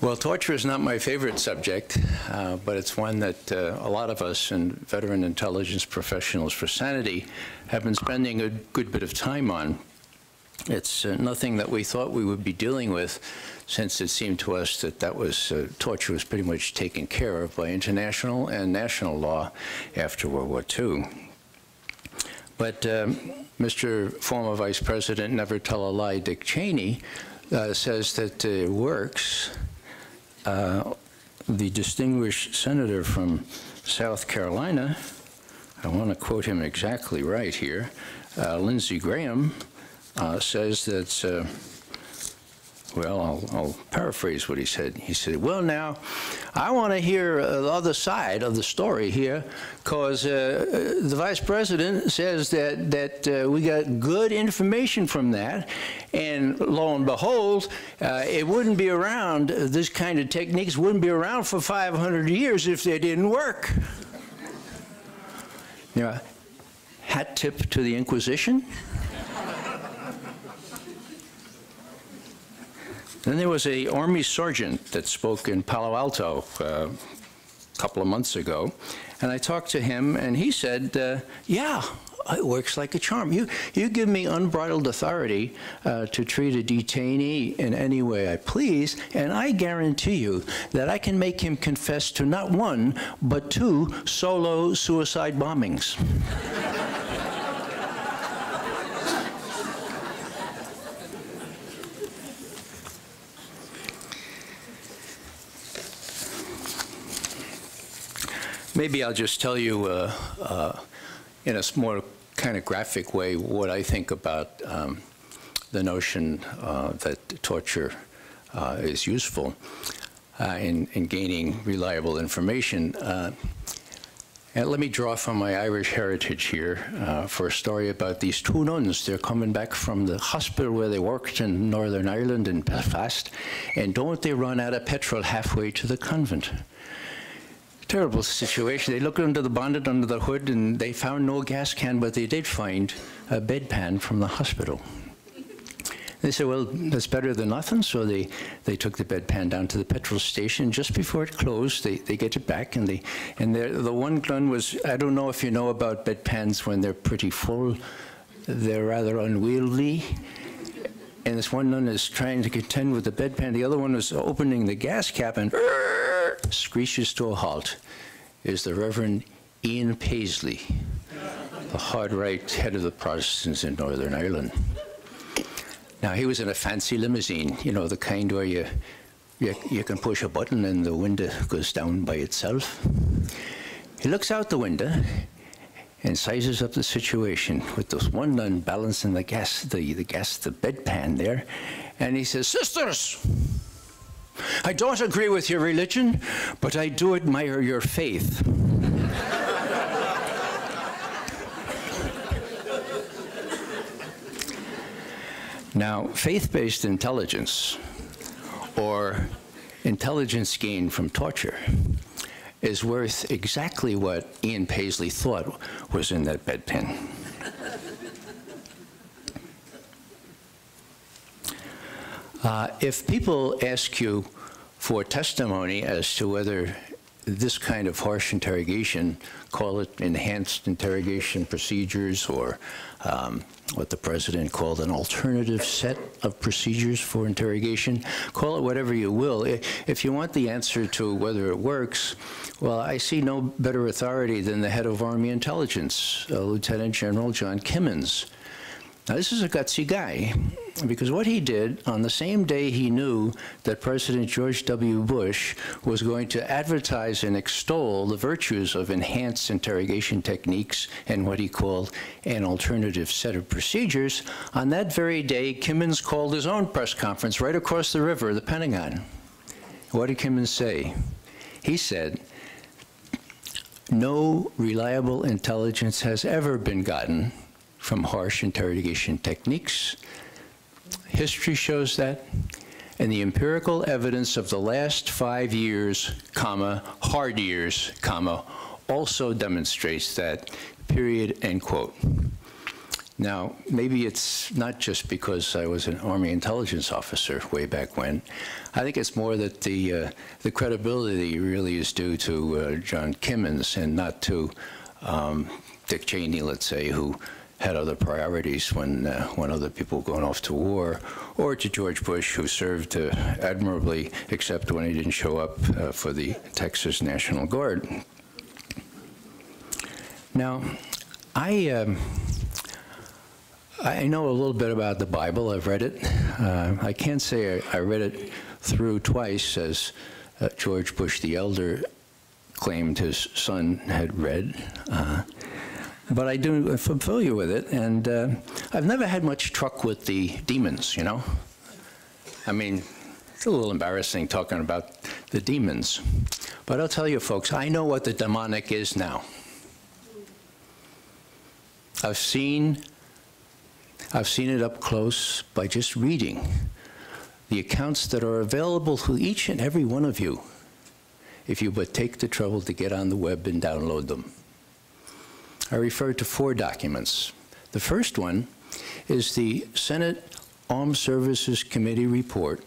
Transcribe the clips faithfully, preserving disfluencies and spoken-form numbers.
Well, torture is not my favorite subject, uh, but it's one that uh, a lot of us and veteran intelligence professionals for sanity have been spending a good bit of time on. It's uh, nothing that we thought we would be dealing with, since it seemed to us that that was uh, torture was pretty much taken care of by international and national law after World War Two. But um, Mister former Vice President Never Tell a Lie, Dick Cheney, uh, says that it uh, works. Uh, the distinguished senator from South Carolina, I want to quote him exactly right here, uh, Lindsey Graham, uh, says that, uh, well, I'll, I'll paraphrase what he said. He said, well, now, I want to hear uh, the other side of the story here, because uh, the vice president says that, that uh, we got good information from that, and lo and behold, uh, it wouldn't be around, uh, this kind of techniques wouldn't be around for five hundred years if they didn't work. You know, hat tip to the Inquisition. Then there was an Army sergeant that spoke in Palo Alto uh, a couple of months ago, and I talked to him, and he said, uh, yeah, it works like a charm. You, you give me unbridled authority uh, to treat a detainee in any way I please, and I guarantee you that I can make him confess to not one, but two solo suicide bombings. Maybe I'll just tell you uh, uh, in a more kind of graphic way what I think about um, the notion uh, that torture uh, is useful uh, in, in gaining reliable information. Uh, and let me draw from my Irish heritage here uh, for a story about these two nuns. They're coming back from the hospital where they worked in Northern Ireland in Belfast, and don't they run out of petrol halfway to the convent. Terrible situation. They looked under the bonnet, under the hood, and they found no gas can, but they did find a bedpan from the hospital. They said, well, that's better than nothing, so they, they took the bedpan down to the petrol station. Just before it closed, they, they get it back, and, they, and the one gun was, I don't know if you know about bedpans when they're pretty full. They're rather unwieldy. And this one nun is trying to contend with the bedpan. The other one was opening the gas cap and screeches to a halt is the Reverend Ian Paisley, the hard right head of the Protestants in Northern Ireland. Now, he was in a fancy limousine, you know, the kind where you, you, you can push a button and the window goes down by itself. He looks out the window and sizes up the situation with this one nun balancing the gas, the, the gas, the bedpan there, and he says, "Sisters! I don't agree with your religion, but I do admire your faith." Now, faith-based intelligence, or intelligence gained from torture, is worth exactly what Ian Paisley thought was in that bedpan. Uh, if people ask you for testimony as to whether this kind of harsh interrogation, call it enhanced interrogation procedures, or um, what the president called an alternative set of procedures for interrogation, call it whatever you will. If you want the answer to whether it works, well, I see no better authority than the head of Army Intelligence, uh, Lieutenant General John Kimmons. Now, this is a gutsy guy, because what he did on the same day he knew that President George W. Bush was going to advertise and extol the virtues of enhanced interrogation techniques and what he called an alternative set of procedures, on that very day, Kimmons called his own press conference right across the river, the Pentagon. What did Kimmons say? He said, "No reliable intelligence has ever been gotten from harsh interrogation techniques. History shows that, and the empirical evidence of the last five years, comma, hard years, comma, also demonstrates that," period, end quote. Now, maybe it's not just because I was an Army intelligence officer way back when. I think it's more that the, uh, the credibility really is due to uh, John Kimmons and not to um, Dick Cheney, let's say, who had other priorities when, uh, when other people were going off to war, or to George Bush, who served uh, admirably, except when he didn't show up uh, for the Texas National Guard. Now, I, um, I know a little bit about the Bible. I've read it. Uh, I can't say I, I read it through twice, as uh, George Bush the Elder claimed his son had read. Uh, But I do, I'm familiar with it, and uh, I've never had much truck with the demons, you know? I mean, it's a little embarrassing talking about the demons. But I'll tell you, folks, I know what the demonic is now. I've seen, I've seen it up close by just reading the accounts that are available to each and every one of you, if you but take the trouble to get on the web and download them. I refer to four documents. The first one is the Senate Armed Services Committee report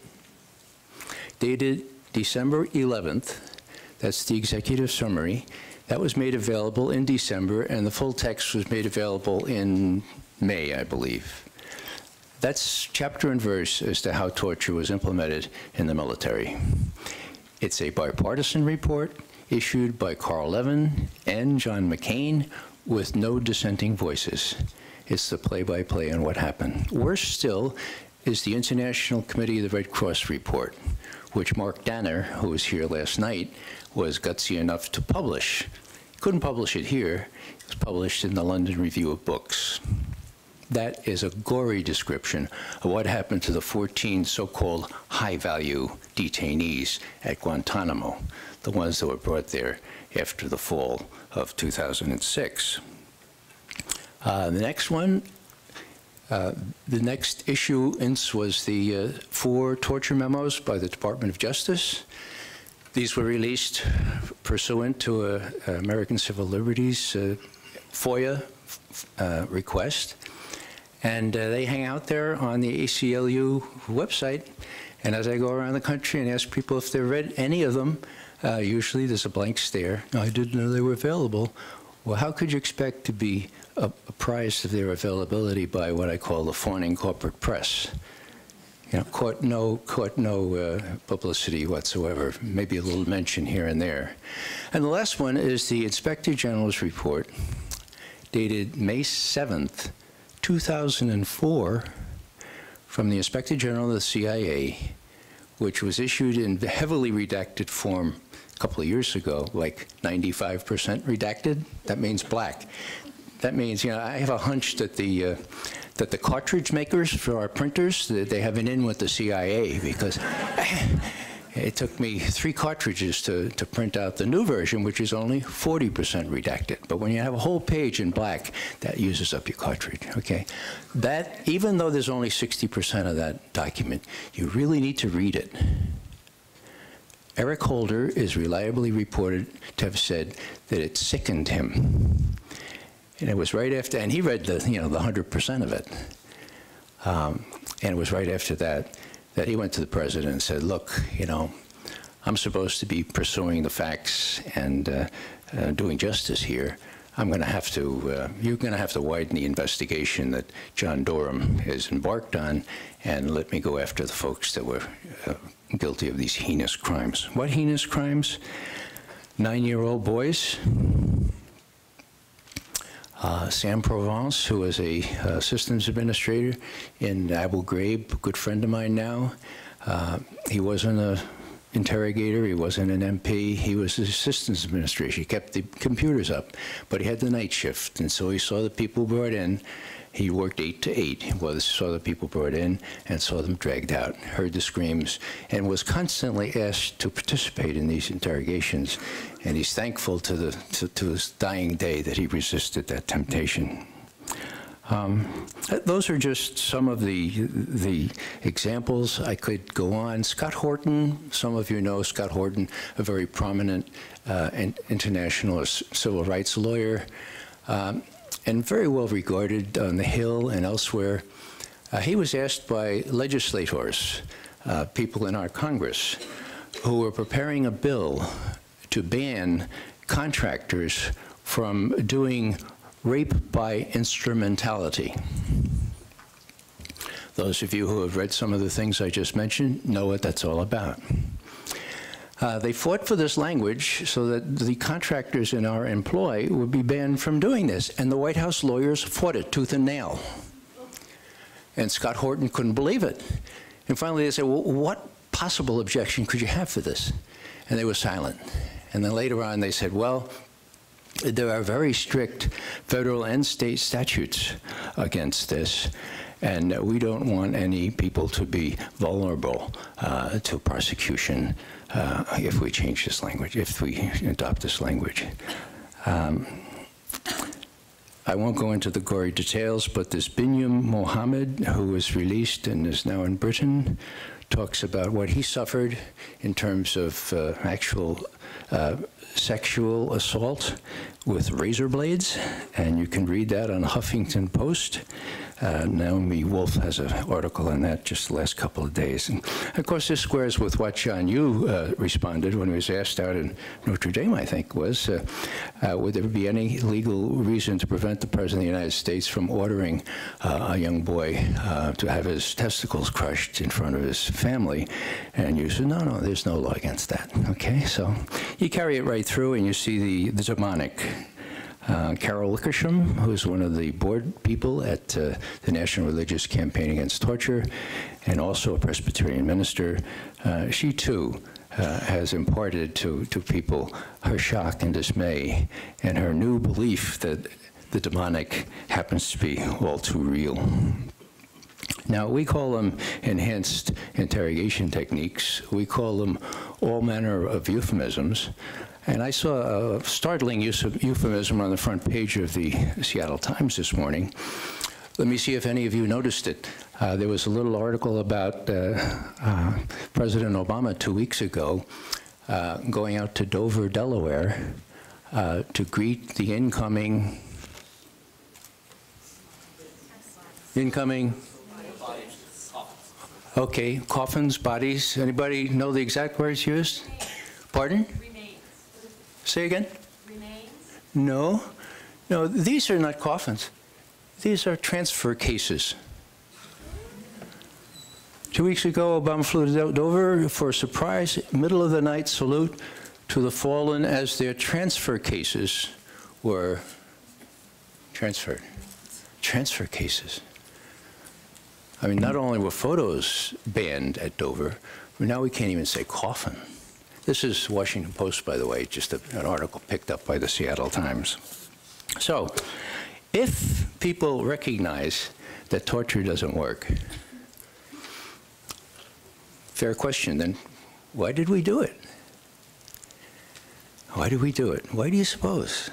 dated December eleventh. That's the executive summary. That was made available in December, and the full text was made available in May, I believe. That's chapter and verse as to how torture was implemented in the military. It's a bipartisan report issued by Carl Levin and John McCain, with no dissenting voices. It's the play-by-play on what happened. Worse still is the International Committee of the Red Cross report, which Mark Danner, who was here last night, was gutsy enough to publish. Couldn't publish it here. It was published in the London Review of Books. That is a gory description of what happened to the fourteen so-called high-value detainees at Guantanamo, the ones that were brought there after the fall of two thousand six. Uh, the next one, uh, the next issuance was the uh, four torture memos by the Department of Justice. These were released pursuant to a, a American Civil Liberties uh, FOIA uh, request. And uh, they hang out there on the A C L U website. And as I go around the country and ask people if they've read any of them, Uh, usually there's a blank stare. No, I didn't know they were available. Well, how could you expect to be apprised of their availability by what I call the fawning corporate press? You know, caught no, caught no uh, publicity whatsoever, maybe a little mention here and there. And the last one is the Inspector General's report, dated May seventh, two thousand four, from the Inspector General of the C I A, which was issued in the heavily redacted form a couple of years ago, like ninety-five percent redacted. That means black. That means, you know, I have a hunch that the, uh, that the cartridge makers for our printers, they have an in with the C I A, because it took me three cartridges to, to print out the new version, which is only forty percent redacted. But when you have a whole page in black, that uses up your cartridge, okay? That, even though there's only sixty percent of that document, you really need to read it. Eric Holder is reliably reported to have said that it sickened him. And it was right after, and he read the, you know, the one hundred percent of it. Um, and it was right after that that he went to the president and said, look, you know, I'm supposed to be pursuing the facts and uh, uh, doing justice here. I'm gonna have to, uh, you're gonna have to widen the investigation that John Durham has embarked on, and let me go after the folks that were uh, guilty of these heinous crimes. What heinous crimes? Nine-year-old boys. Uh, Sam Provence, who is a uh, systems administrator in Abu Ghraib, a good friend of mine now. Uh, he wasn't an interrogator, he wasn't an M P, he was a systems administrator. He kept the computers up, but he had the night shift, and so he saw the people brought in. He worked eight to eight. He was, saw the people brought in and saw them dragged out, heard the screams, and was constantly asked to participate in these interrogations. And he's thankful to, the, to, to his dying day that he resisted that temptation. Um, those are just some of the, the examples. I could go on. Scott Horton, some of you know Scott Horton, a very prominent uh, international civil rights lawyer. Um, and very well regarded on the Hill and elsewhere. Uh, he was asked by legislators, uh, people in our Congress, who were preparing a bill to ban contractors from doing rape by instrumentality. Those of you who have read some of the things I just mentioned know what that's all about. Uh, they fought for this language so that the contractors in our employ would be banned from doing this, and the White House lawyers fought it tooth and nail. And Scott Horton couldn't believe it. And finally they said, well, what possible objection could you have for this? And they were silent. And then later on they said, well, there are very strict federal and state statutes against this, and we don't want any people to be vulnerable uh, to prosecution uh, if we change this language, if we adopt this language. Um, I won't go into the gory details, but this Binyam Mohammed, who was released and is now in Britain, talks about what he suffered in terms of uh, actual uh, sexual assault with razor blades, and you can read that on the Huffington Post. Uh, Naomi Wolf has an article on that just the last couple of days. And of course, this squares with what John Yoo uh, responded when he was asked out in Notre Dame, I think, was, uh, uh, would there be any legal reason to prevent the President of the United States from ordering uh, a young boy uh, to have his testicles crushed in front of his family? And you said, no, no, there's no law against that, okay? So you carry it right through and you see the, the demonic. Uh, Carol Wickersham, who is one of the board people at uh, the National Religious Campaign Against Torture, and also a Presbyterian minister, uh, she too uh, has imparted to, to people her shock and dismay and her new belief that the demonic happens to be all too real. Now, we call them enhanced interrogation techniques. We call them all manner of euphemisms. And I saw a startling use of euphemism on the front page of the Seattle Times this morning. Let me see if any of you noticed it. Uh, there was a little article about uh, uh, President Obama two weeks ago uh, going out to Dover, Delaware, uh, to greet the incoming, incoming, okay, coffins, bodies. Anybody know the exact words used? Pardon? Say again? Remains? No. No, these are not coffins. These are transfer cases. Two weeks ago, Obama flew to Dover for a surprise, middle of the night salute to the fallen as their transfer cases were transferred. Transfer cases. I mean, not only were photos banned at Dover, but now we can't even say coffin. This is Washington Post, by the way, just a, an article picked up by the Seattle Times. So, if people recognize that torture doesn't work, fair question, then why did we do it? Why did we do it? Why do you suppose?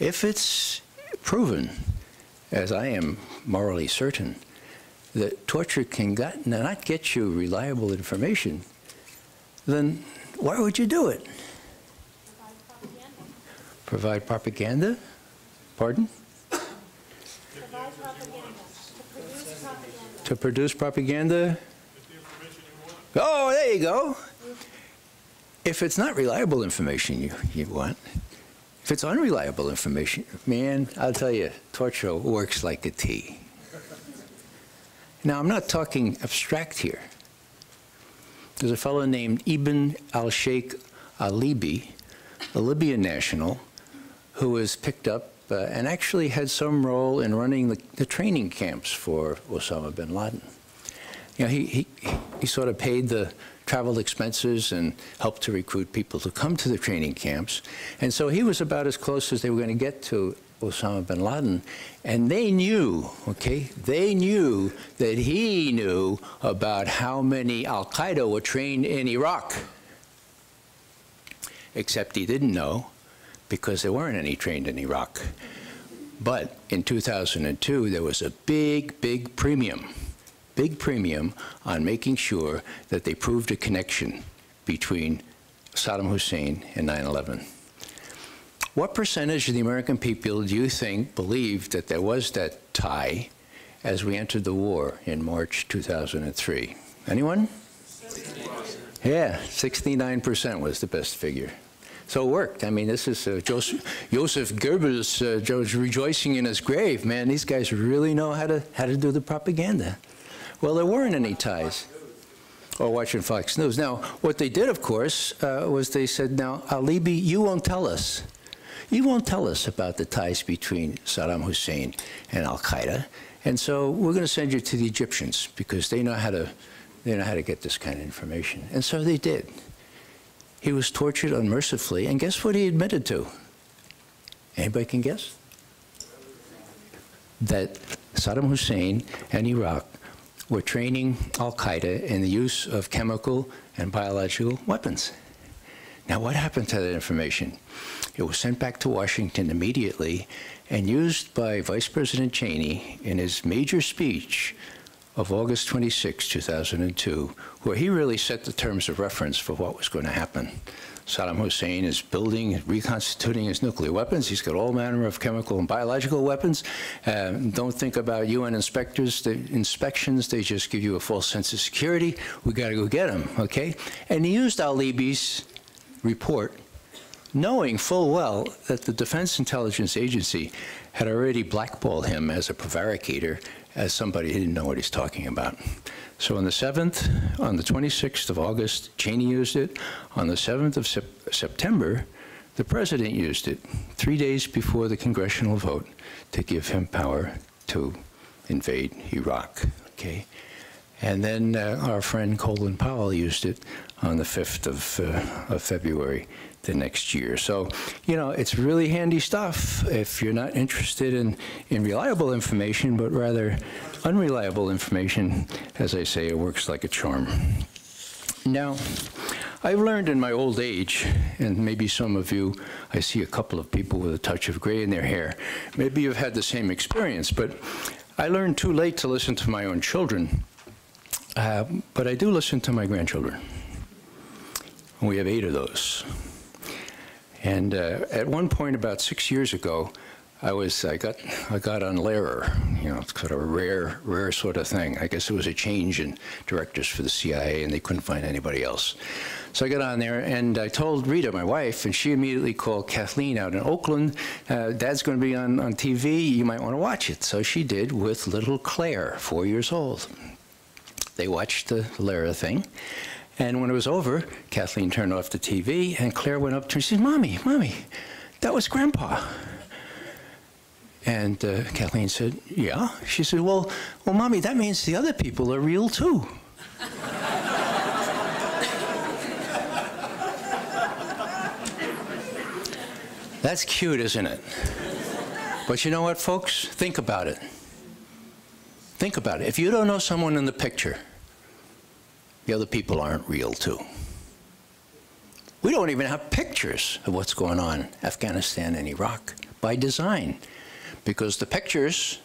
If it's proven, as I am morally certain, that torture can got, not get you reliable information, then why would you do it? Provide propaganda. Provide propaganda? Pardon? Provide propaganda. To produce propaganda. To produce propaganda? With the information you want. Oh, there you go. If it's not reliable information you, you want, if it's unreliable information, man, I'll tell you, torture works like a tea. Now, I'm not talking abstract here. There's a fellow named Ibn al-Sheikh al-Libi, a Libyan national, who was picked up uh, and actually had some role in running the, the training camps for Osama bin Laden. You know, he, he, he sort of paid the travel expenses and helped to recruit people to come to the training camps. And so he was about as close as they were going to get to Osama bin Laden, and they knew, okay, they knew that he knew about how many Al-Qaeda were trained in Iraq. Except he didn't know, because there weren't any trained in Iraq. But in two thousand two, there was a big, big premium, big premium on making sure that they proved a connection between Saddam Hussein and nine eleven. What percentage of the American people do you think believed that there was that tie as we entered the war in March two thousand three? Anyone? Yeah, sixty-nine percent was the best figure. So it worked. I mean, this is uh, Joseph, Joseph Goebbels uh, Joe's rejoicing in his grave. Man, these guys really know how to, how to do the propaganda. Well, there weren't any ties. Or watching Fox News. Now, what they did, of course, uh, was they said, now, Alibi, you won't tell us. You won't tell us about the ties between Saddam Hussein and Al-Qaeda. And so we're going to send you to the Egyptians because they know how to, they know how to get this kind of information. And so they did. He was tortured unmercifully, and guess what he admitted to? Anybody can guess? That Saddam Hussein and Iraq were training Al-Qaeda in the use of chemical and biological weapons. Now, what happened to that information? It was sent back to Washington immediately and used by Vice President Cheney in his major speech of August twenty-sixth, two thousand two, where he really set the terms of reference for what was going to happen. Saddam Hussein is building, reconstituting his nuclear weapons. He's got all manner of chemical and biological weapons. Uh, don't think about U N inspectors, the inspections. They just give you a false sense of security. We got to go get them, okay? And he used Al-Libi's report, knowing full well that the Defense Intelligence Agency had already blackballed him as a prevaricator, as somebody who didn't know what he's talking about. So on the seventh, on the twenty-sixth of August, Cheney used it. On the seventh of September, the president used it, three days before the congressional vote to give him power to invade Iraq, okay? And then uh, our friend Colin Powell used it on the fifth of February the next year. So, you know, it's really handy stuff if you're not interested in, in reliable information, but rather unreliable information. As I say, it works like a charm. Now, I've learned in my old age, and maybe some of you, I see a couple of people with a touch of gray in their hair. Maybe you've had the same experience, but I learned too late to listen to my own children, uh, but I do listen to my grandchildren. We have eight of those. And uh, at one point, about six years ago, I was I got I got on Lehrer, you know, it's sort of a rare rare sort of thing. I guess it was a change in directors for the C I A, and they couldn't find anybody else. So I got on there, and I told Rita, my wife, and she immediately called Kathleen out in Oakland. Uh, Dad's going to be on on T V. You might want to watch it. So she did with little Claire, four years old. They watched the Lehrer thing. And when it was over, Kathleen turned off the T V, and Claire went up to her and said, Mommy, Mommy, that was Grandpa. And uh, Kathleen said, yeah. She said, well, well, Mommy, that means the other people are real, too. That's cute, isn't it? But you know what, folks? Think about it. Think about it. If you don't know someone in the picture, the other people aren't real, too. We don't even have pictures of what's going on in Afghanistan and Iraq by design, because the pictures,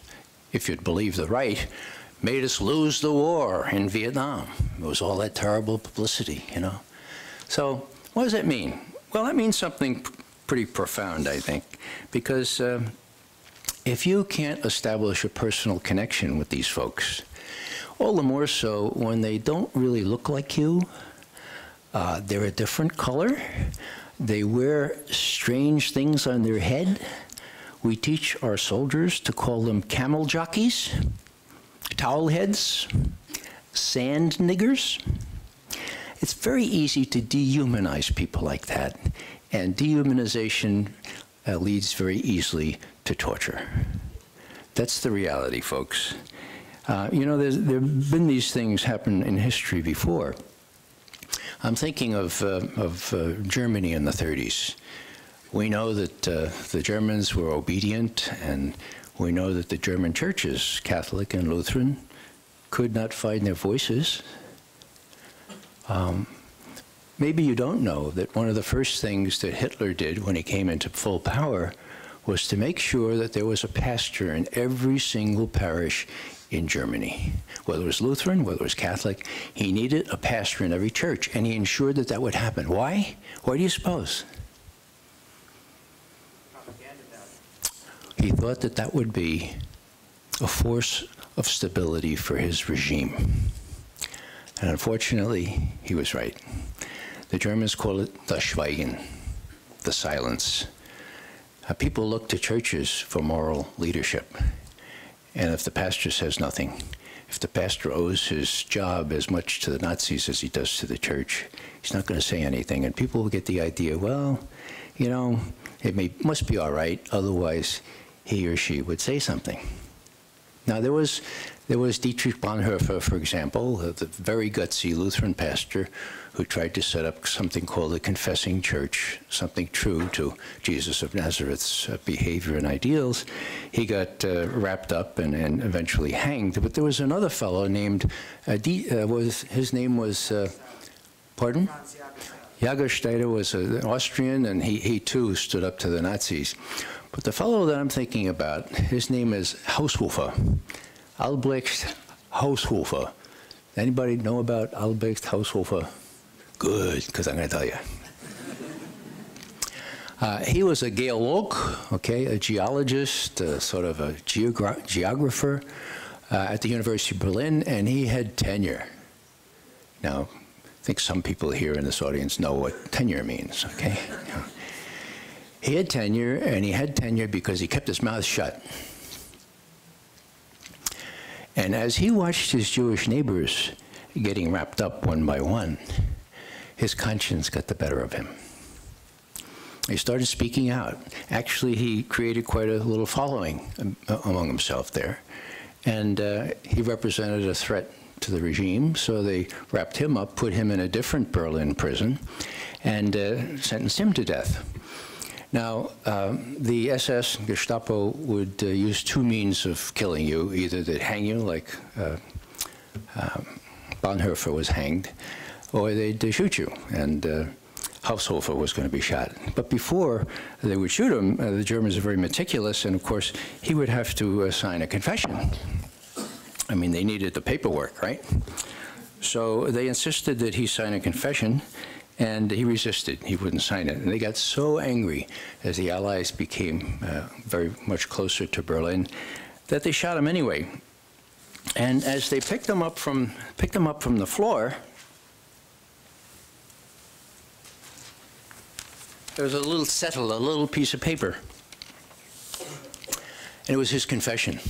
if you'd believe the right, made us lose the war in Vietnam. It was all that terrible publicity, you know? So what does that mean? Well, that means something pretty profound, I think, because uh, if you can't establish a personal connection with these folks, all the more so when they don't really look like you. Uh, they're a different color. They wear strange things on their head. We teach our soldiers to call them camel jockeys, towel heads, sand niggers. It's very easy to dehumanize people like that. And dehumanization uh, leads very easily to torture. That's the reality, folks. Uh, you know, there have been these things happen in history before. I'm thinking of, uh, of uh, Germany in the thirties. We know that uh, the Germans were obedient, and we know that the German churches, Catholic and Lutheran, could not find their voices. Um, maybe you don't know that one of the first things that Hitler did when he came into full power was to make sure that there was a pastor in every single parish in Germany. Whether it was Lutheran, whether it was Catholic, he needed a pastor in every church, and he ensured that that would happen. Why? Why do you suppose? He thought that that would be a force of stability for his regime. And unfortunately, he was right. The Germans call it das Schweigen, the silence. Uh, people look to churches for moral leadership. And if the pastor says nothing, if the pastor owes his job as much to the Nazis as he does to the church, he's not going to say anything. And people will get the idea, well, you know, it may, must be all right, otherwise he or she would say something. Now, there was, there was Dietrich Bonhoeffer, for example, the very gutsy Lutheran pastor who tried to set up something called the Confessing Church, something true to Jesus of Nazareth's behavior and ideals. He got uh, wrapped up and, and eventually hanged. But there was another fellow named, uh, D, uh, was, his name was, uh, pardon? Jagerstätter was an Austrian, and he, he too stood up to the Nazis. But the fellow that I'm thinking about, his name is Haushofer, Albrecht Haushofer. Anybody know about Albrecht Haushofer? Good, because I'm going to tell you. Uh, he was a geolog, okay, a geologist, uh, sort of a geogra geographer uh, at the University of Berlin, and he had tenure. Now, I think some people here in this audience know what tenure means, okay? Yeah. He had tenure, and he had tenure because he kept his mouth shut. And as he watched his Jewish neighbors getting wrapped up one by one, his conscience got the better of him. He started speaking out. Actually, he created quite a little following among himself there. And uh, he represented a threat to the regime, so they wrapped him up, put him in a different Berlin prison, and uh, sentenced him to death. Now, um, the S S and Gestapo would uh, use two means of killing you. Either they'd hang you, like uh, uh, Bonhoeffer was hanged, or they'd uh, shoot you, and uh, Haushofer was going to be shot. But before they would shoot him, uh, the Germans are very meticulous, and of course, he would have to uh, sign a confession. I mean, they needed the paperwork, right? So they insisted that he sign a confession, and he resisted. He wouldn't sign it. And they got so angry as the Allies became uh, very much closer to Berlin that they shot him anyway. And as they picked him up from, picked him up from the floor, there was a little settle, a little piece of paper. And it was his confession.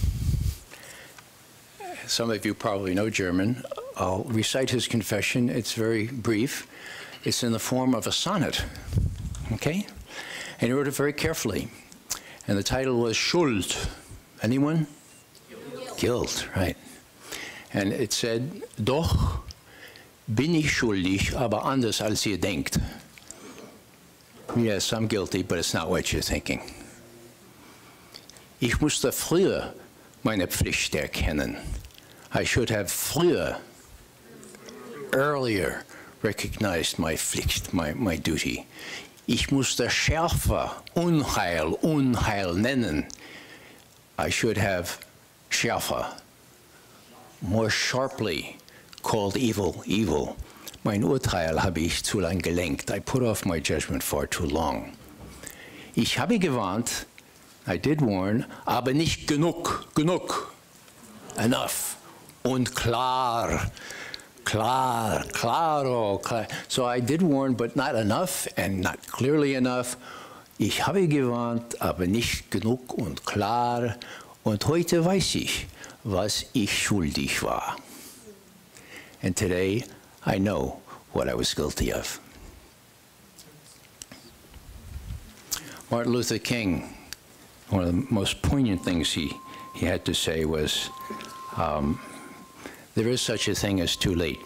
Some of you probably know German. I'll recite his confession. It's very brief. It's in the form of a sonnet, okay? And he wrote it very carefully. And the title was Schuld. Anyone? Guilt. Guilt, right. And it said, Doch bin ich schuldig, aber anders als ihr denkt. Yes, I'm guilty, but it's not what you're thinking. Ich musste früher meine Pflicht erkennen. I should have früher, earlier, recognized my Pflicht, my, my duty. Ich musste schärfer Unheil, Unheil nennen. I should have schärfer, more sharply called evil, evil. Mein Urteil habe ich zu lang gelenkt. I put off my judgment far too long. Ich habe gewarnt, I did warn, aber nicht genug, genug, enough, und klar. Clar, claro, clar. So I did warn, but not enough and not clearly enough. Ich habe gewarnt, aber nicht genug und klar. Und heute weiß ich, was ich schuldig war. And today, I know what I was guilty of. Martin Luther King, one of the most poignant things he, he had to say was, um, there is such a thing as too late.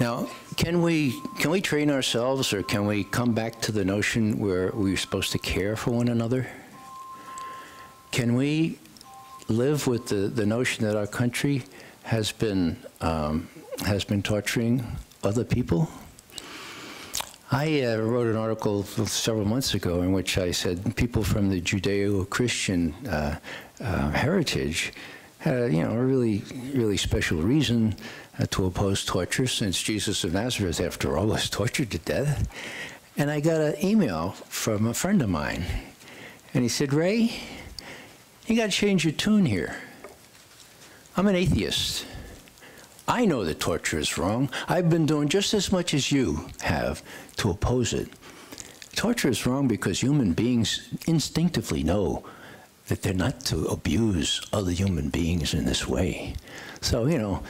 Now, can we, can we train ourselves, or can we come back to the notion where we're supposed to care for one another? Can we live with the, the notion that our country has been, um, has been torturing other people? I uh, wrote an article several months ago in which I said people from the Judeo-Christian uh, uh, heritage Uh, you know, a really, really special reason uh, to oppose torture, since Jesus of Nazareth, after all, was tortured to death. And I got an email from a friend of mine. And he said, Ray, you got to change your tune here. I'm an atheist. I know that torture is wrong. I've been doing just as much as you have to oppose it. Torture is wrong because human beings instinctively know that they're not to abuse other human beings in this way. So, you know,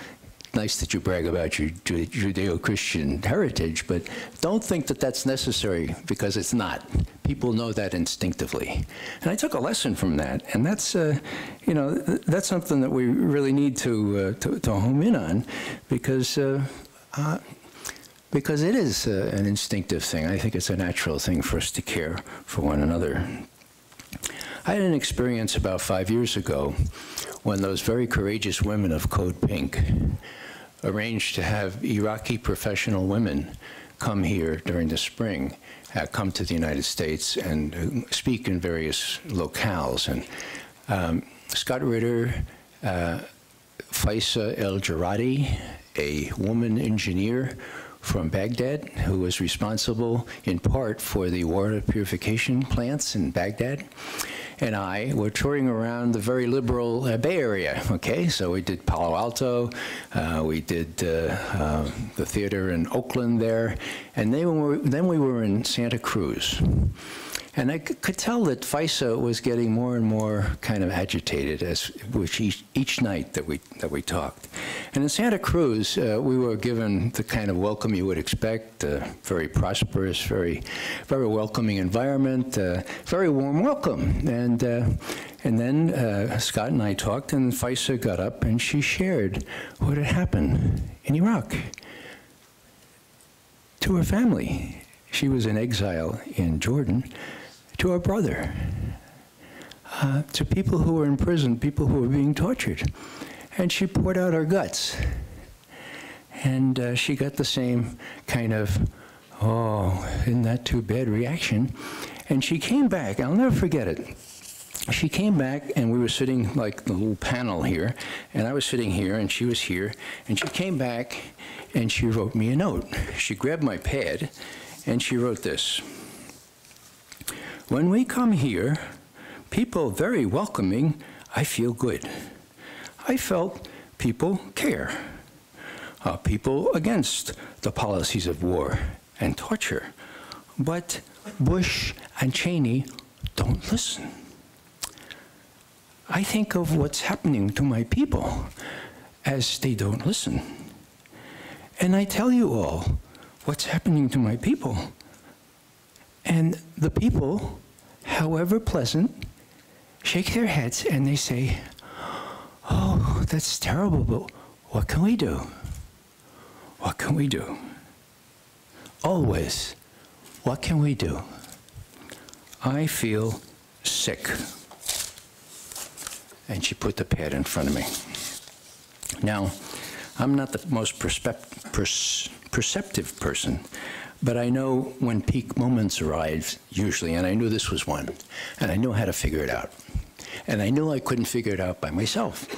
nice that you brag about your Judeo-Christian heritage, but don't think that that's necessary, because it's not. People know that instinctively. And I took a lesson from that, and that's, uh, you know, that's something that we really need to, uh, to, to home in on, because, uh, uh, because it is uh, an instinctive thing. I think it's a natural thing for us to care for one another. I had an experience about five years ago when those very courageous women of Code Pink arranged to have Iraqi professional women come here during the spring, uh, come to the United States and speak in various locales. And um, Scott Ritter, uh, Faisa El-Jaradi, a woman engineer from Baghdad who was responsible in part for the water purification plants in Baghdad, and I were touring around the very liberal uh, Bay Area, okay? So we did Palo Alto, uh, we did uh, uh, the theater in Oakland there, and they were, then we were in Santa Cruz. And I could tell that Faisa was getting more and more kind of agitated as which each, each night that we that we talked. And in Santa Cruz, uh, we were given the kind of welcome you would expect, uh, very prosperous, very, very welcoming environment, uh, very warm welcome. And uh, and then uh, Scott and I talked, and Faisa got up and she shared what had happened in Iraq to her family. She was in exile in Jordan. To our brother, uh, to people who were in prison, people who were being tortured. And she poured out her guts. And uh, she got the same kind of, oh, isn't that too bad reaction. And she came back, I'll never forget it. She came back and we were sitting like the little panel here, and I was sitting here and she was here, and she came back and she wrote me a note. She grabbed my pad and she wrote this. When we come here, people very welcoming, I feel good. I felt people care. Uh, people against the policies of war and torture. But Bush and Cheney don't listen. I think of what's happening to my people as they don't listen. And I tell you all what's happening to my people. And the people, however pleasant, shake their heads and they say, oh, that's terrible, but what can we do? What can we do? Always, what can we do? I feel sick. And she put the pad in front of me. Now, I'm not the most perceptive person, but I know when peak moments arrive, usually, and I knew this was one, and I knew how to figure it out. And I knew I couldn't figure it out by myself.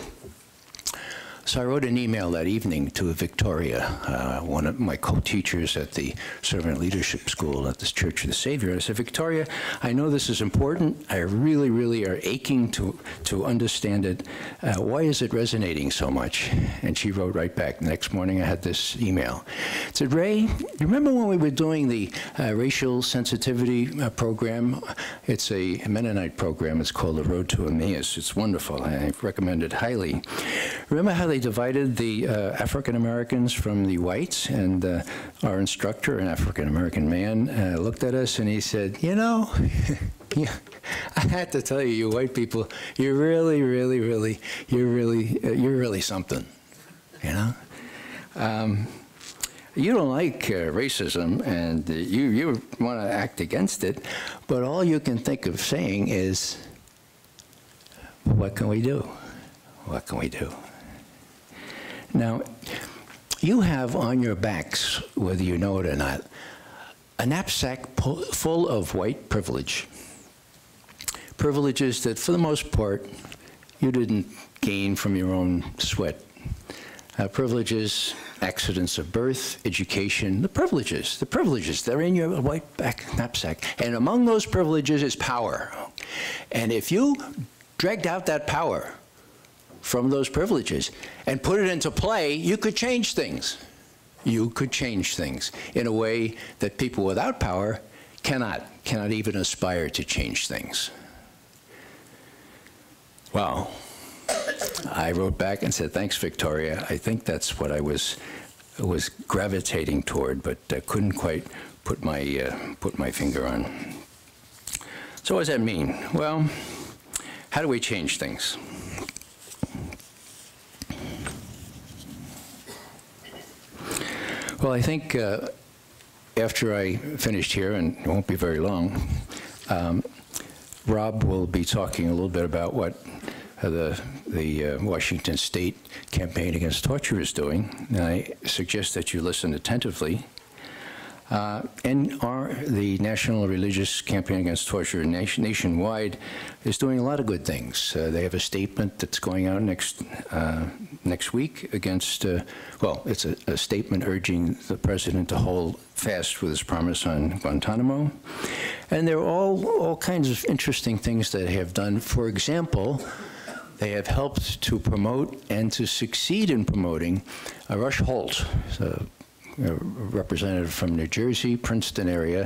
So I wrote an email that evening to Victoria, uh, one of my co-teachers at the Servant Leadership School at this Church of the Savior. I said, Victoria, I know this is important. I really, really are aching to, to understand it. Uh, why is it resonating so much? And she wrote right back. The next morning I had this email. It said, Ray, you remember when we were doing the uh, racial sensitivity uh, program? It's a Mennonite program. It's called The Road to Emmaus. It's wonderful. I recommend it highly. Remember how they divided the uh, African-Americans from the whites, and uh, our instructor, an African-American man, uh, looked at us and he said, you know, I had to tell you, you white people, you're really, really, really, you're really, uh, you're really something, you know? Um, you don't like uh, racism and uh, you, you want to act against it, but all you can think of saying is, what can we do? What can we do? Now, you have on your backs, whether you know it or not, a knapsack full of white privilege. Privileges that, for the most part, you didn't gain from your own sweat. Uh, privileges, accidents of birth, education, the privileges, the privileges, they're in your white back knapsack. And among those privileges is power. And if you dragged out that power from those privileges and put it into play, you could change things. You could change things in a way that people without power cannot, cannot even aspire to change things. Wow. I wrote back and said, thanks, Victoria. I think that's what I was was gravitating toward, but uh, couldn't quite put my, uh, put my finger on. So what does that mean? Well, how do we change things? Well, I think uh, after I finished here, and it won't be very long, um, Rob will be talking a little bit about what Uh, the, the uh, Washington State Campaign Against Torture is doing, and I suggest that you listen attentively. Uh, N R, the National Religious Campaign Against Torture nation, nationwide, is doing a lot of good things. Uh, they have a statement that's going out next, uh, next week against, uh, well, it's a, a statement urging the president to hold fast with his promise on Guantanamo. And there are all, all kinds of interesting things that they have done. For example, they have helped to promote and to succeed in promoting uh, Rush Holt, a, a representative from New Jersey, Princeton area.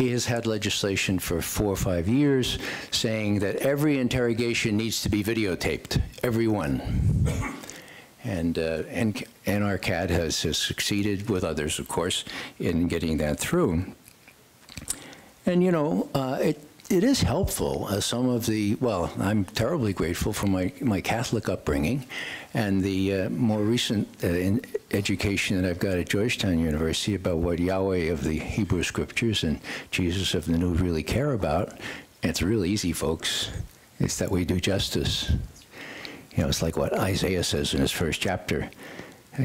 He has had legislation for four or five years saying that every interrogation needs to be videotaped, every one. And uh, N R C A D has, has succeeded, with others, of course, in getting that through. And, you know, uh, it. It is helpful. Uh, some of the, well, I'm terribly grateful for my, my Catholic upbringing and the uh, more recent uh, in education that I've got at Georgetown University about what Yahweh of the Hebrew Scriptures and Jesus of the New really care about. And it's real easy, folks. It's that we do justice. You know, it's like what Isaiah says in his first chapter.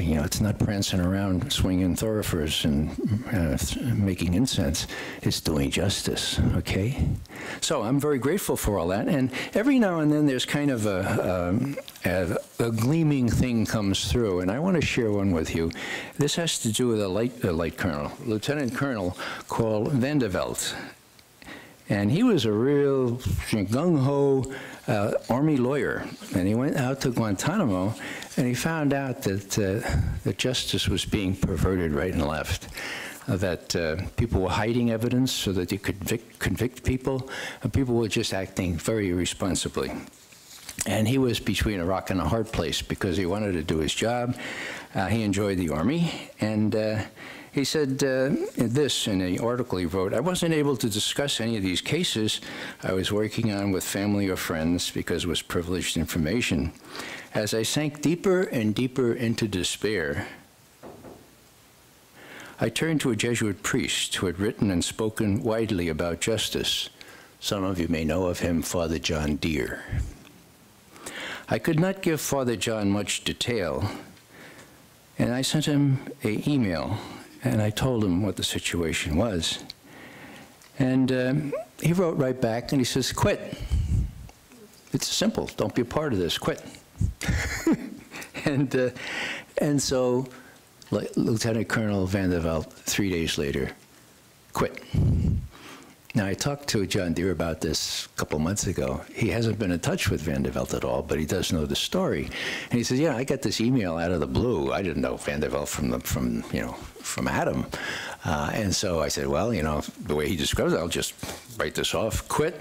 You know, it's not prancing around swinging thoroughfares and uh, making incense. It's doing justice, okay? So I'm very grateful for all that. And every now and then there's kind of a, a, a gleaming thing comes through. And I want to share one with you. This has to do with a light, a light colonel, Lieutenant Colonel called Vandeveld. And he was a real gung-ho uh, Army lawyer. And he went out to Guantanamo, and he found out that, uh, that justice was being perverted right and left, uh, that uh, people were hiding evidence so that they could convict, convict people, and people were just acting very irresponsibly. And he was between a rock and a hard place because he wanted to do his job. Uh, he enjoyed the Army, and uh, he said uh, this in an article he wrote, I wasn't able to discuss any of these cases I was working on with family or friends because it was privileged information. As I sank deeper and deeper into despair, I turned to a Jesuit priest who had written and spoken widely about justice. Some of you may know of him, Father John Deere. I could not give Father John much detail, and I sent him an email. And I told him what the situation was. And um, he wrote right back, and he says, quit. It's simple. Don't be a part of this. Quit. and, uh, and so Lieutenant Colonel Vandeveld, three days later, quit. Now, I talked to John Deere about this a couple months ago. He hasn't been in touch with Vandeveld at all, but he does know the story. And he says, yeah, I got this email out of the blue. I didn't know Vandeveld from, the, from, you know, from Adam. Uh, and so I said, well, you know, the way he describes it, I'll just write this off, quit,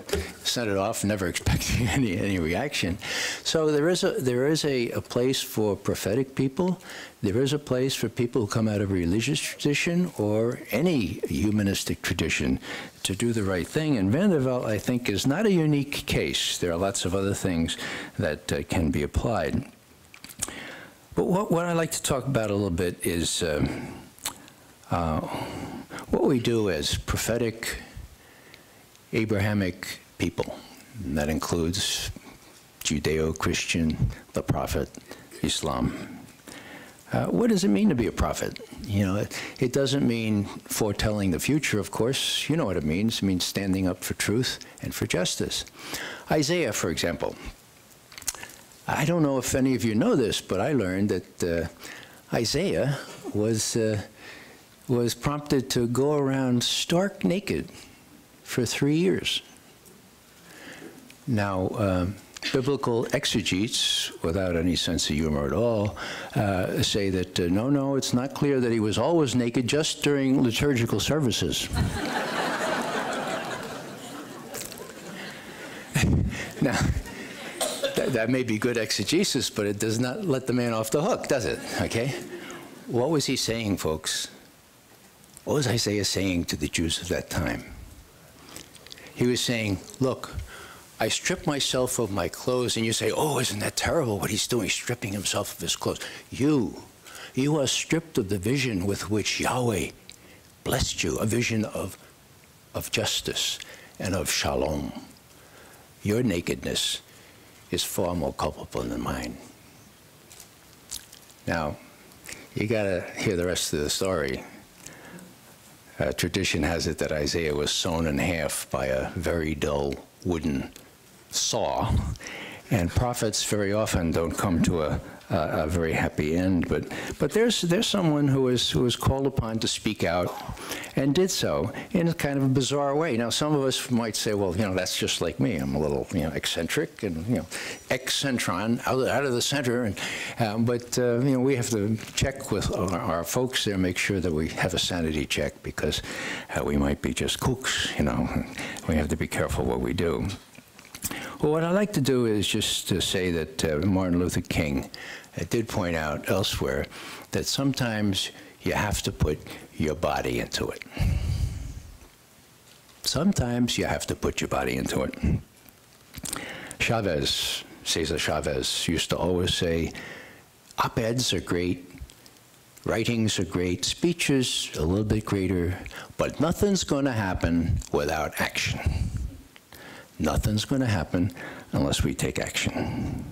send it off, never expecting any, any reaction. So there is, a, there is a, a place for prophetic people. There is a place for people who come out of a religious tradition or any humanistic tradition to do the right thing. And Vandeveld, I think, is not a unique case. There are lots of other things that uh, can be applied. But what, what I'd like to talk about a little bit is uh, Uh, what we do as prophetic Abrahamic people, and that includes Judeo-Christian, the prophet, Islam. Uh, what does it mean to be a prophet? You know, it, it doesn't mean foretelling the future, of course. You know what it means. It means standing up for truth and for justice. Isaiah, for example. I don't know if any of you know this, but I learned that uh, Isaiah was, uh, was prompted to go around stark naked for three years. Now, uh, biblical exegetes, without any sense of humor at all, uh, say that, uh, no, no, it's not clear that he was always naked, just during liturgical services. Now, that, that may be good exegesis, but it does not let the man off the hook, does it? Okay? What was he saying, folks? What was Isaiah saying to the Jews of that time? He was saying, look, I strip myself of my clothes, and you say, oh, isn't that terrible what he's doing, stripping himself of his clothes. You, you are stripped of the vision with which Yahweh blessed you, a vision of, of justice and of shalom. Your nakedness is far more culpable than mine. Now, you gotta hear the rest of the story. Uh, tradition has it that Isaiah was sewn in half by a very dull wooden saw, and prophets very often don't come to a, a, a very happy end. But but there's there's someone who is who is called upon to speak out, and did so in a kind of a bizarre way. Now some of us might say, well, you know, that's just like me. I'm a little you know eccentric and you know excentron out, out of the center. And um, but uh, you know we have to check with our, our folks there, make sure that we have a sanity check, because uh, we might be just kooks. You know, we have to be careful what we do. Well, what I'd like to do is just to say that uh, Martin Luther King uh, did point out elsewhere that sometimes you have to put your body into it. Sometimes you have to put your body into it. Chavez, Cesar Chavez, used to always say, op-eds are great, writings are great, speeches a little bit greater, but nothing's going to happen without action. Nothing's going to happen unless we take action.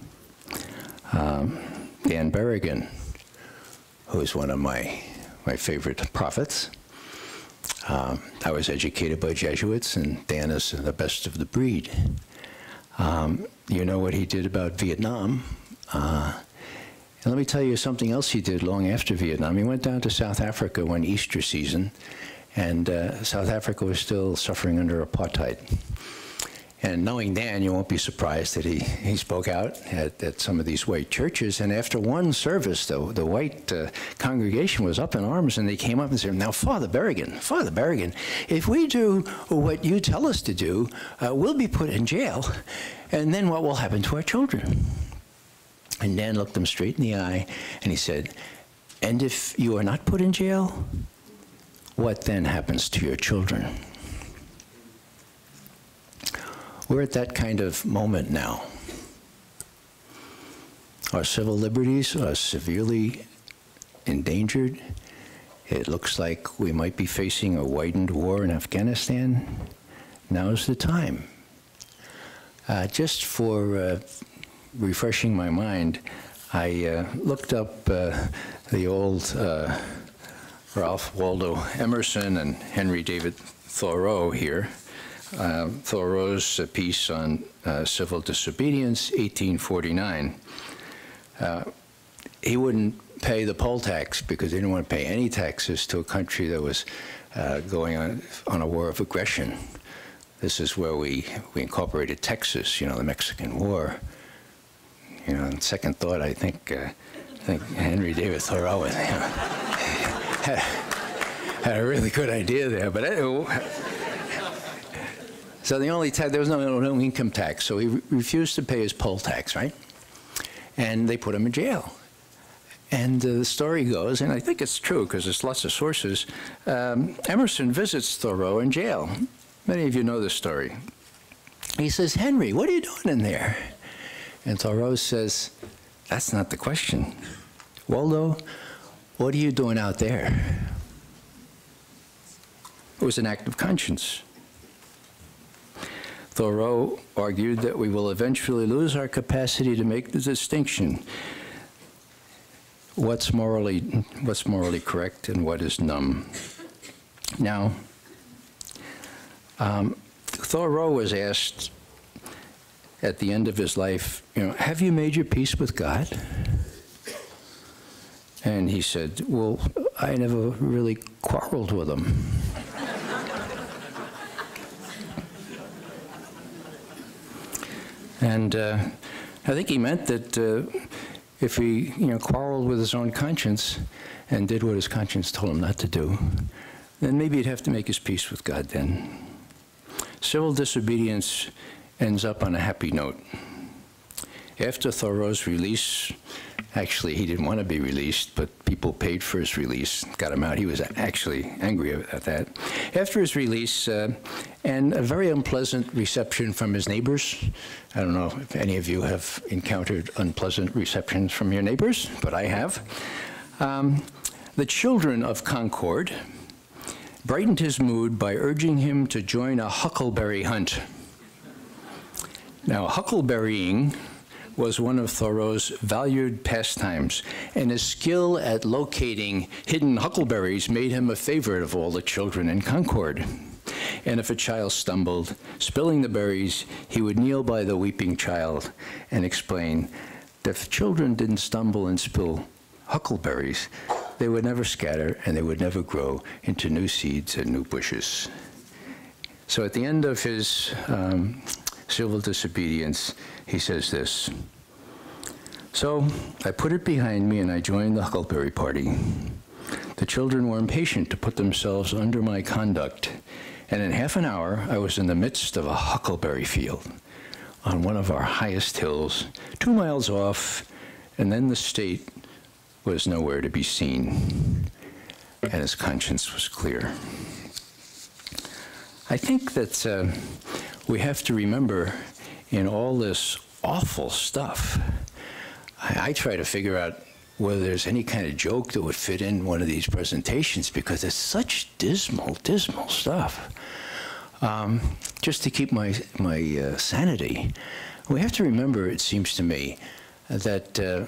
Um, Dan Berrigan, who is one of my, my favorite prophets, um, I was educated by Jesuits, and Dan is the best of the breed. Um, you know what he did about Vietnam. Uh, and let me tell you something else he did long after Vietnam. He went down to South Africa one Easter season, and uh, South Africa was still suffering under apartheid. And knowing Dan, you won't be surprised that he, he spoke out at, at some of these white churches. And after one service, the, the white uh, congregation was up in arms, and they came up and said, now, Father Berrigan, Father Berrigan, if we do what you tell us to do, uh, we'll be put in jail, and then what will happen to our children? And Dan looked them straight in the eye, and he said, and if you are not put in jail, what then happens to your children? We're at that kind of moment now. Our civil liberties are severely endangered. It looks like we might be facing a widened war in Afghanistan. Now's the time. Uh, just for uh, refreshing my mind, I uh, looked up uh, the old uh, Ralph Waldo Emerson and Henry David Thoreau here. Uh, Thoreau's uh, piece on uh, civil disobedience, eighteen forty-nine. Uh, he wouldn't pay the poll tax because he didn't want to pay any taxes to a country that was uh, going on, on a war of aggression. This is where we, we incorporated Texas, you know, the Mexican War. You know, on second thought, I think, uh, I think Henry David Thoreau was, you know, had, had a really good idea there, but anyway. So the only tax, there was no, no income tax, so he re refused to pay his poll tax, right? And they put him in jail. And uh, the story goes, and I think it's true because there's lots of sources, um, Emerson visits Thoreau in jail. Many of you know this story. He says, Henry, what are you doing in there? And Thoreau says, that's not the question. Waldo, what are you doing out there? It was an act of conscience. Thoreau argued that we will eventually lose our capacity to make the distinction what's morally, what's morally correct and what is numb. Now, um, Thoreau was asked at the end of his life, you know, have you made your peace with God? And he said, well, I never really quarreled with him. And uh, I think he meant that uh, if he you know, quarreled with his own conscience and did what his conscience told him not to do, then maybe he'd have to make his peace with God then. Civil disobedience ends up on a happy note. After Thoreau's release, actually he didn't want to be released, but people paid for his release, got him out. He was actually angry at that. After his release, uh, and a very unpleasant reception from his neighbors. I don't know if any of you have encountered unpleasant receptions from your neighbors, but I have. Um, the Children of Concord brightened his mood by urging him to join a huckleberry hunt. Now, huckleberrying was one of Thoreau's valued pastimes, and his skill at locating hidden huckleberries made him a favorite of all the children in Concord. And if a child stumbled, spilling the berries, he would kneel by the weeping child and explain that if children didn't stumble and spill huckleberries, they would never scatter and they would never grow into new seeds and new bushes. So at the end of his um, civil disobedience, he says this: so I put it behind me and I joined the huckleberry party. The children were impatient to put themselves under my conduct, and in half an hour I was in the midst of a huckleberry field on one of our highest hills, two miles off, and then the state was nowhere to be seen, and his conscience was clear. I think that uh, we have to remember in all this awful stuff, I, I try to figure out whether there's any kind of joke that would fit in one of these presentations, because it's such dismal, dismal stuff. Um, just to keep my, my uh, sanity, we have to remember, it seems to me, that uh,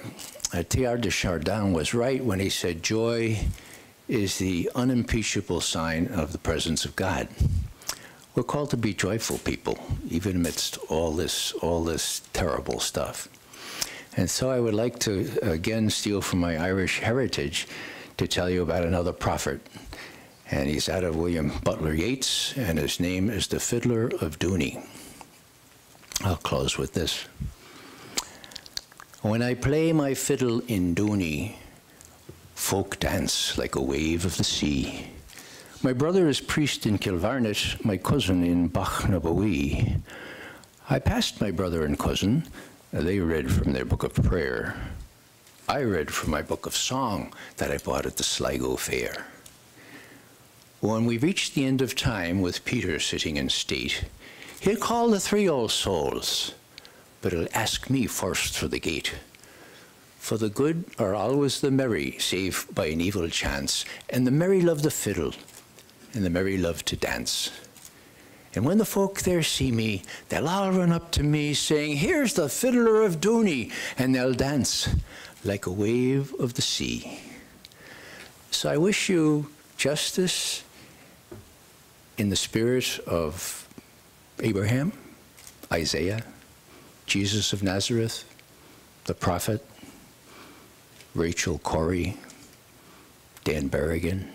uh, Teilhard de Chardin was right when he said joy is the unimpeachable sign of the presence of God. We're called to be joyful people, even amidst all this, all this terrible stuff. And so I would like to, again, steal from my Irish heritage to tell you about another prophet. And he's out of William Butler Yeats, and his name is the Fiddler of Dooney. I'll close with this. When I play my fiddle in Dooney, folk dance like a wave of the sea. My brother is priest in Kilvarnet, my cousin in Bachnabawi. I passed my brother and cousin. They read from their book of prayer. I read from my book of song that I bought at the Sligo Fair. When we reached the end of time with Peter sitting in state, he'll call the three old souls, but he'll ask me first for the gate. For the good are always the merry, save by an evil chance, and the merry love the fiddle, and the merry love to dance. And when the folk there see me, they'll all run up to me, saying, here's the Fiddler of Dooney, and they'll dance like a wave of the sea. So I wish you justice in the spirit of Abraham, Isaiah, Jesus of Nazareth, the prophet, Rachel Corrie, Dan Berrigan.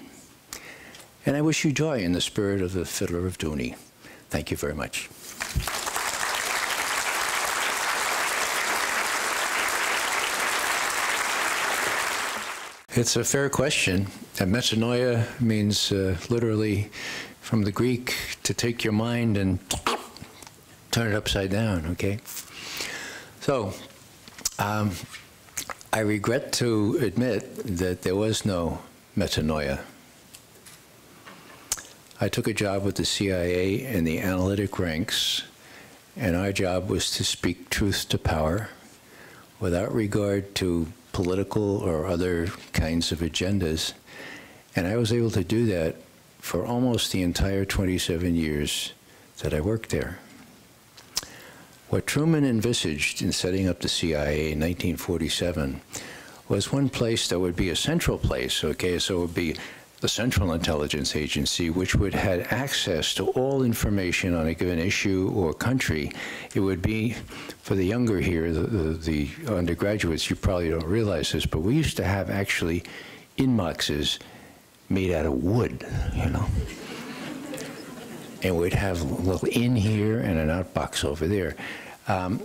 And I wish you joy in the spirit of the Fiddler of Dooney. Thank you very much. It's a fair question. And metanoia means uh, literally, from the Greek, to take your mind and turn it upside down, okay? So, um, I regret to admit that there was no metanoia. I took a job with the C I A in the analytic ranks, and our job was to speak truth to power without regard to political or other kinds of agendas. And I was able to do that for almost the entire twenty-seven years that I worked there. What Truman envisaged in setting up the C I A in nineteen forty-seven was one place that would be a central place, okay, so it would be the Central Intelligence Agency, which would have access to all information on a given issue or country. It would be, for the younger here, the, the, the undergraduates, you probably don't realize this, but we used to have actually inboxes made out of wood, you know. And we'd have a little in here and an outbox over there. Um,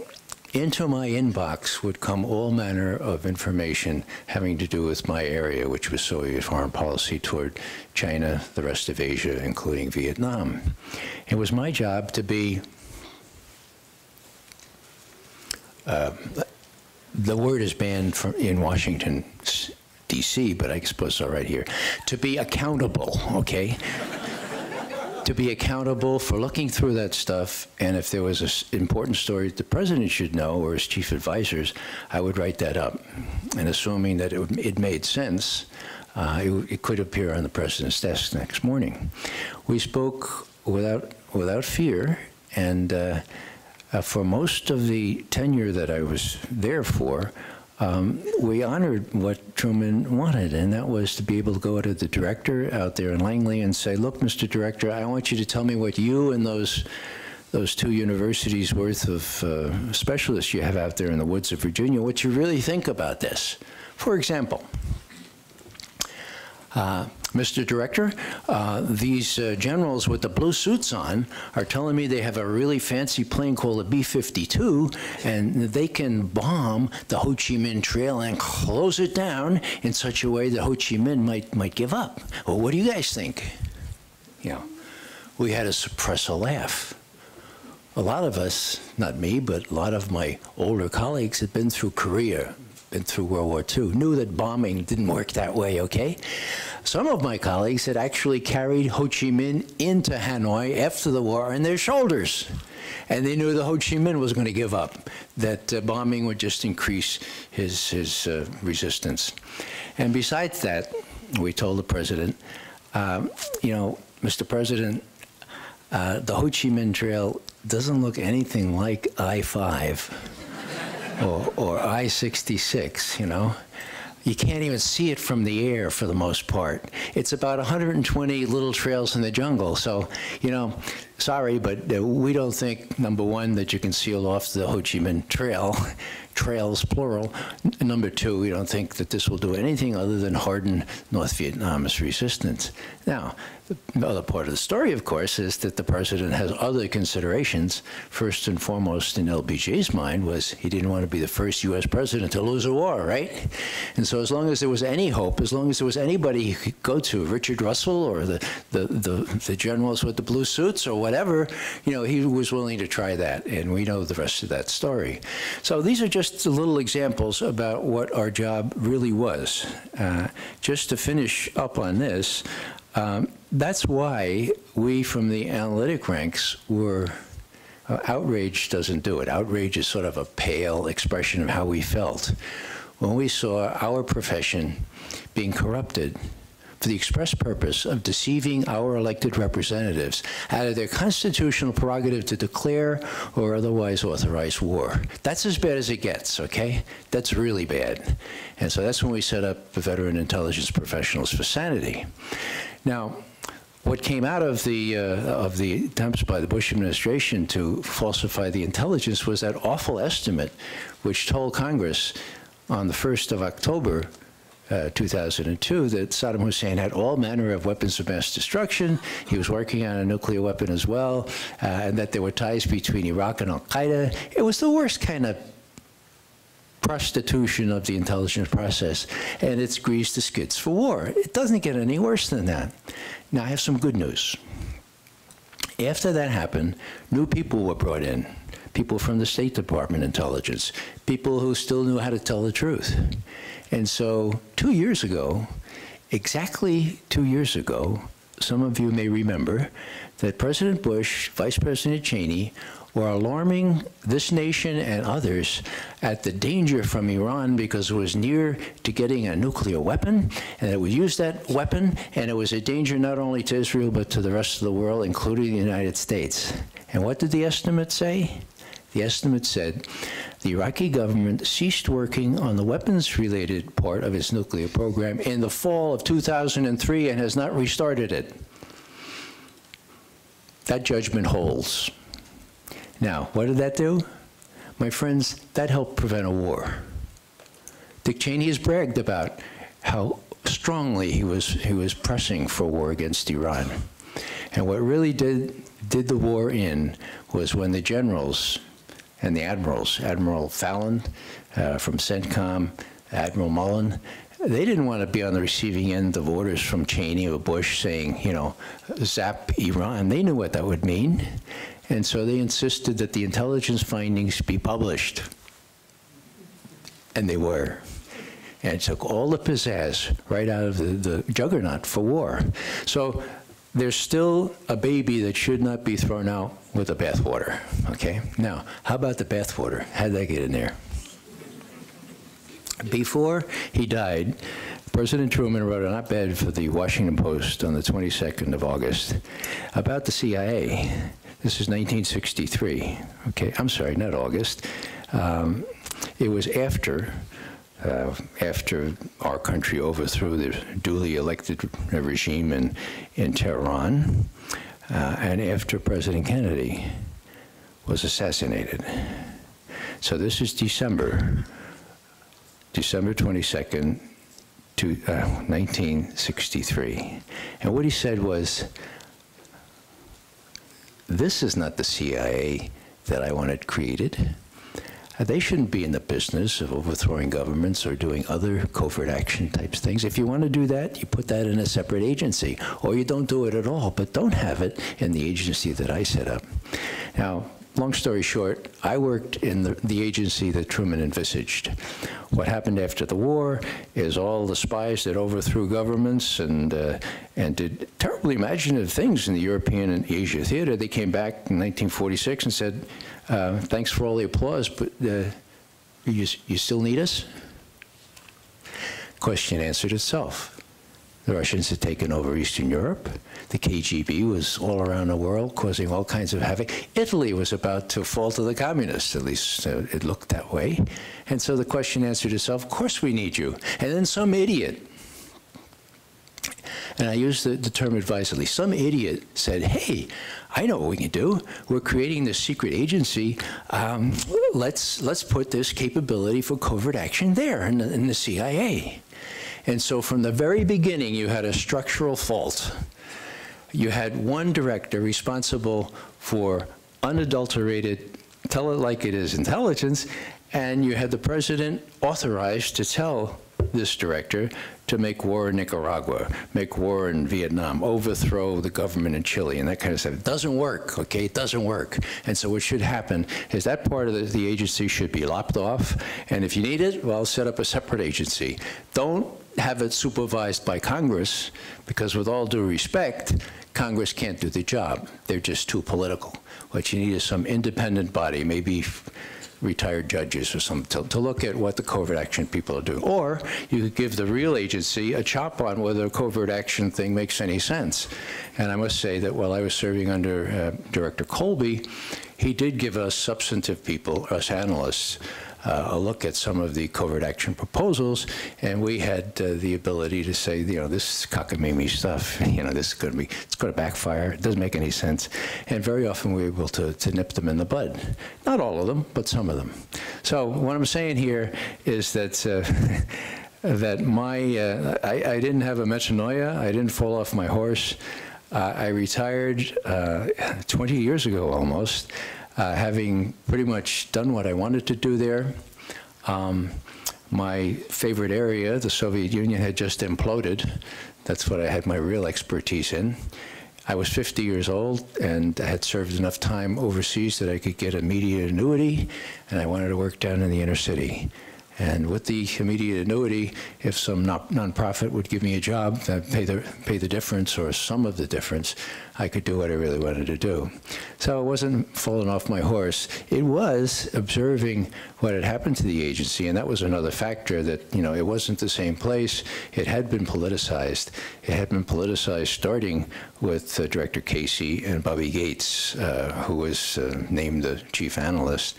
Into my inbox would come all manner of information having to do with my area, which was Soviet foreign policy toward China, the rest of Asia, including Vietnam. It was my job to be, uh, the word is banned from, in Washington, D C, but I suppose it's all right here, to be accountable, okay? To be accountable for looking through that stuff, and if there was an important story that the president should know or his chief advisors, I would write that up. And assuming that it, would, it made sense, uh, it, it could appear on the president's desk the next morning. We spoke without, without fear, and uh, uh, for most of the tenure that I was there for, Um, we honored what Truman wanted, and that was to be able to go to the director out there in Langley and say, look, Mister Director, I want you to tell me what you and those those two universities worth of uh, specialists you have out there in the woods of Virginia, what you really think about this. For example, uh, Mister Director, uh, these uh, generals with the blue suits on are telling me they have a really fancy plane called a B fifty-two, and they can bomb the Ho Chi Minh Trail and close it down in such a way that Ho Chi Minh might, might give up. Well, what do you guys think? You know, we had to suppress a laugh. A lot of us, not me, but a lot of my older colleagues had been through Korea, been through World War Two, knew that bombing didn't work that way, okay? Some of my colleagues had actually carried Ho Chi Minh into Hanoi after the war on their shoulders. And they knew that Ho Chi Minh was going to give up, that uh, bombing would just increase his, his uh, resistance. And besides that, we told the president, uh, you know, Mister President, uh, the Ho Chi Minh Trail doesn't look anything like I five. Or, or I sixty-six, you know? You can't even see it from the air for the most part. It's about one hundred twenty little trails in the jungle. So, you know, sorry, but uh, we don't think, number one, that you can seal off the Ho Chi Minh Trail, trails plural. N number two, we don't think that this will do anything other than harden North Vietnam's resistance. Now, the other part of the story, of course, is that the president has other considerations. First and foremost, in L B J's mind, was he didn't want to be the first U S president to lose a war, right? And so as long as there was any hope, as long as there was anybody he could go to, Richard Russell or the, the, the, the generals with the blue suits or whatever, you know, he was willing to try that. And we know the rest of that story. So these are just little examples about what our job really was. Uh, just to finish up on this, Um, that's why we from the analytic ranks were, uh, outrage doesn't do it. Outrage is sort of a pale expression of how we felt. When we saw our profession being corrupted for the express purpose of deceiving our elected representatives out of their constitutional prerogative to declare or otherwise authorize war. That's as bad as it gets, okay? That's really bad. And so that's when we set up the Veteran Intelligence Professionals for Sanity. Now, what came out of the, uh, of the attempts by the Bush administration to falsify the intelligence was that awful estimate which told Congress on the first of October, Uh, two thousand two, that Saddam Hussein had all manner of weapons of mass destruction. He was working on a nuclear weapon as well, uh, and that there were ties between Iraq and Al-Qaeda. It was the worst kind of prostitution of the intelligence process, and it's greased the skids for war. It doesn't get any worse than that. Now, I have some good news. After that happened, new people were brought in, people from the State Department intelligence, people who still knew how to tell the truth. And so two years ago, exactly two years ago, some of you may remember that President Bush, Vice President Cheney were alarming this nation and others at the danger from Iran because it was near to getting a nuclear weapon, and it would use that weapon, and it was a danger not only to Israel but to the rest of the world, including the United States. And what did the estimate say? The estimate said the Iraqi government ceased working on the weapons-related part of its nuclear program in the fall of two thousand three and has not restarted it. That judgment holds. Now, what did that do? My friends, that helped prevent a war. Dick Cheney has bragged about how strongly he was, he was pressing for war against Iran. And what really did, did the war in was when the generals and the admirals, Admiral Fallon uh, from CENTCOM, Admiral Mullen, they didn't want to be on the receiving end of orders from Cheney or Bush saying, you know, zap Iran. They knew what that would mean. And so they insisted that the intelligence findings be published. And they were. And it took all the pizzazz right out of the, the juggernaut for war. So there's still a baby that should not be thrown out with the bathwater, okay? Now, how about the bathwater? How'd that get in there? Before he died, President Truman wrote an op-ed for the Washington Post on the twenty-second of August about the C I A. This is nineteen sixty-three, okay? I'm sorry, not August. Um, it was after Uh, after our country overthrew the duly elected regime in, in Tehran, uh, and after President Kennedy was assassinated. So this is December, December twenty-second, to, uh, nineteen sixty-three. And what he said was, this is not the C I A that I wanted created. They shouldn't be in the business of overthrowing governments or doing other covert action types things. If you want to do that, you put that in a separate agency, or you don't do it at all, but don't have it in the agency that I set up. Now, long story short, I worked in the, the agency that Truman envisaged. What happened after the war is all the spies that overthrew governments and, uh, and did terribly imaginative things in the European and Asia theater, they came back in nineteen forty-six and said, Uh, thanks for all the applause, but uh, you, you still need us? Question answered itself. The Russians had taken over Eastern Europe. The K G B was all around the world, causing all kinds of havoc. Italy was about to fall to the communists, at least uh, it looked that way. And so the question answered itself, of course we need you. And then some idiot, and I use the, the term advisedly, some idiot said, hey, I know what we can do. We're creating this secret agency. Um, let's, let's put this capability for covert action there in the, in the C I A. And so from the very beginning, you had a structural fault. You had one director responsible for unadulterated, tell it like it is intelligence, and you had the president authorized to tell this director to make war in Nicaragua, make war in Vietnam, overthrow the government in Chile, and that kind of stuff. It doesn't work, okay? It doesn't work. And so what should happen is that part of the, the agency should be lopped off, and if you need it, well, set up a separate agency. Don't have it supervised by Congress, because with all due respect, Congress can't do the job. They're just too political. What you need is some independent body, maybe retired judges or something, to, to look at what the covert action people are doing. Or you could give the real agency a chop on whether a covert action thing makes any sense. And I must say that while I was serving under uh, Director Colby, he did give us substantive people, us analysts, uh, a look at some of the covert action proposals, and we had uh, the ability to say, you know, this is cockamamie stuff, you know, this is going to be, it's going to backfire, it doesn't make any sense. And very often we were able to, to nip them in the bud. Not all of them, but some of them. So what I'm saying here is that uh, that my, uh, I, I didn't have a metanoia, I didn't fall off my horse. Uh, I retired uh, twenty years ago almost, uh, having pretty much done what I wanted to do there. Um, my favorite area, the Soviet Union, had just imploded. That's what I had my real expertise in. I was fifty years old, and I had served enough time overseas that I could get immediate annuity, and I wanted to work down in the inner city. And with the immediate annuity, if some nonprofit would give me a job that pay the, pay the difference or some of the difference, I could do what I really wanted to do. So I wasn't falling off my horse. It was observing what had happened to the agency, and that was another factor that, you know, it wasn't the same place. It had been politicized. It had been politicized starting with uh, Director Casey and Bobby Gates, uh, who was uh, named the chief analyst.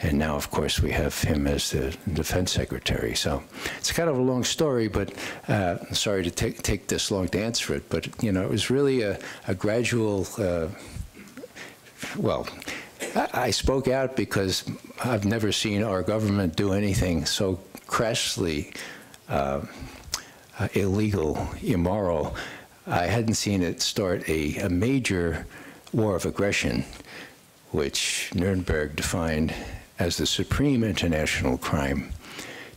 And now, of course, we have him as the defense secretary. So it's kind of a long story, but uh, sorry to take take this long to answer it. But, you know, it was really a, a gradual, uh, well, I, I spoke out because I've never seen our government do anything so crashly uh, uh, illegal, immoral. I hadn't seen it start a, a major war of aggression, which Nuremberg defined as the supreme international crime,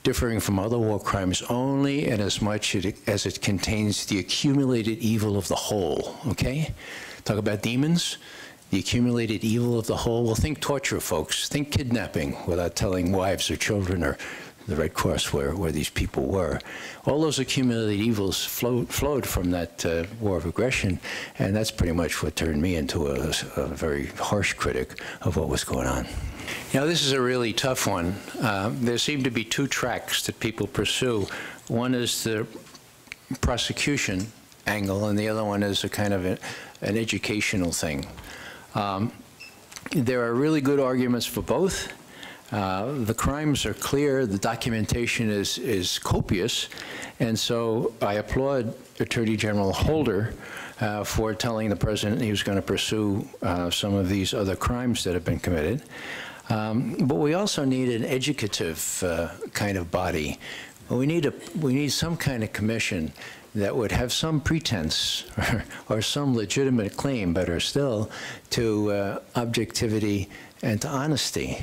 differing from other war crimes only in as much as it contains the accumulated evil of the whole, okay? Talk about demons, the accumulated evil of the whole. Well, think torture, folks. Think kidnapping without telling wives or children or the Red Cross where, where these people were. All those accumulated evils flowed, flowed from that uh, war of aggression, and that's pretty much what turned me into a, a very harsh critic of what was going on. Now, this is a really tough one. Uh, there seem to be two tracks that people pursue. One is the prosecution angle, and the other one is a kind of a, an educational thing. Um, there are really good arguments for both. Uh, the crimes are clear, the documentation is, is copious, and so I applaud Attorney General Holder uh, for telling the president he was going to pursue uh, some of these other crimes that have been committed. Um, but we also need an educative uh, kind of body. We need, a, we need some kind of commission that would have some pretense or, or some legitimate claim, better still, to uh, objectivity and to honesty.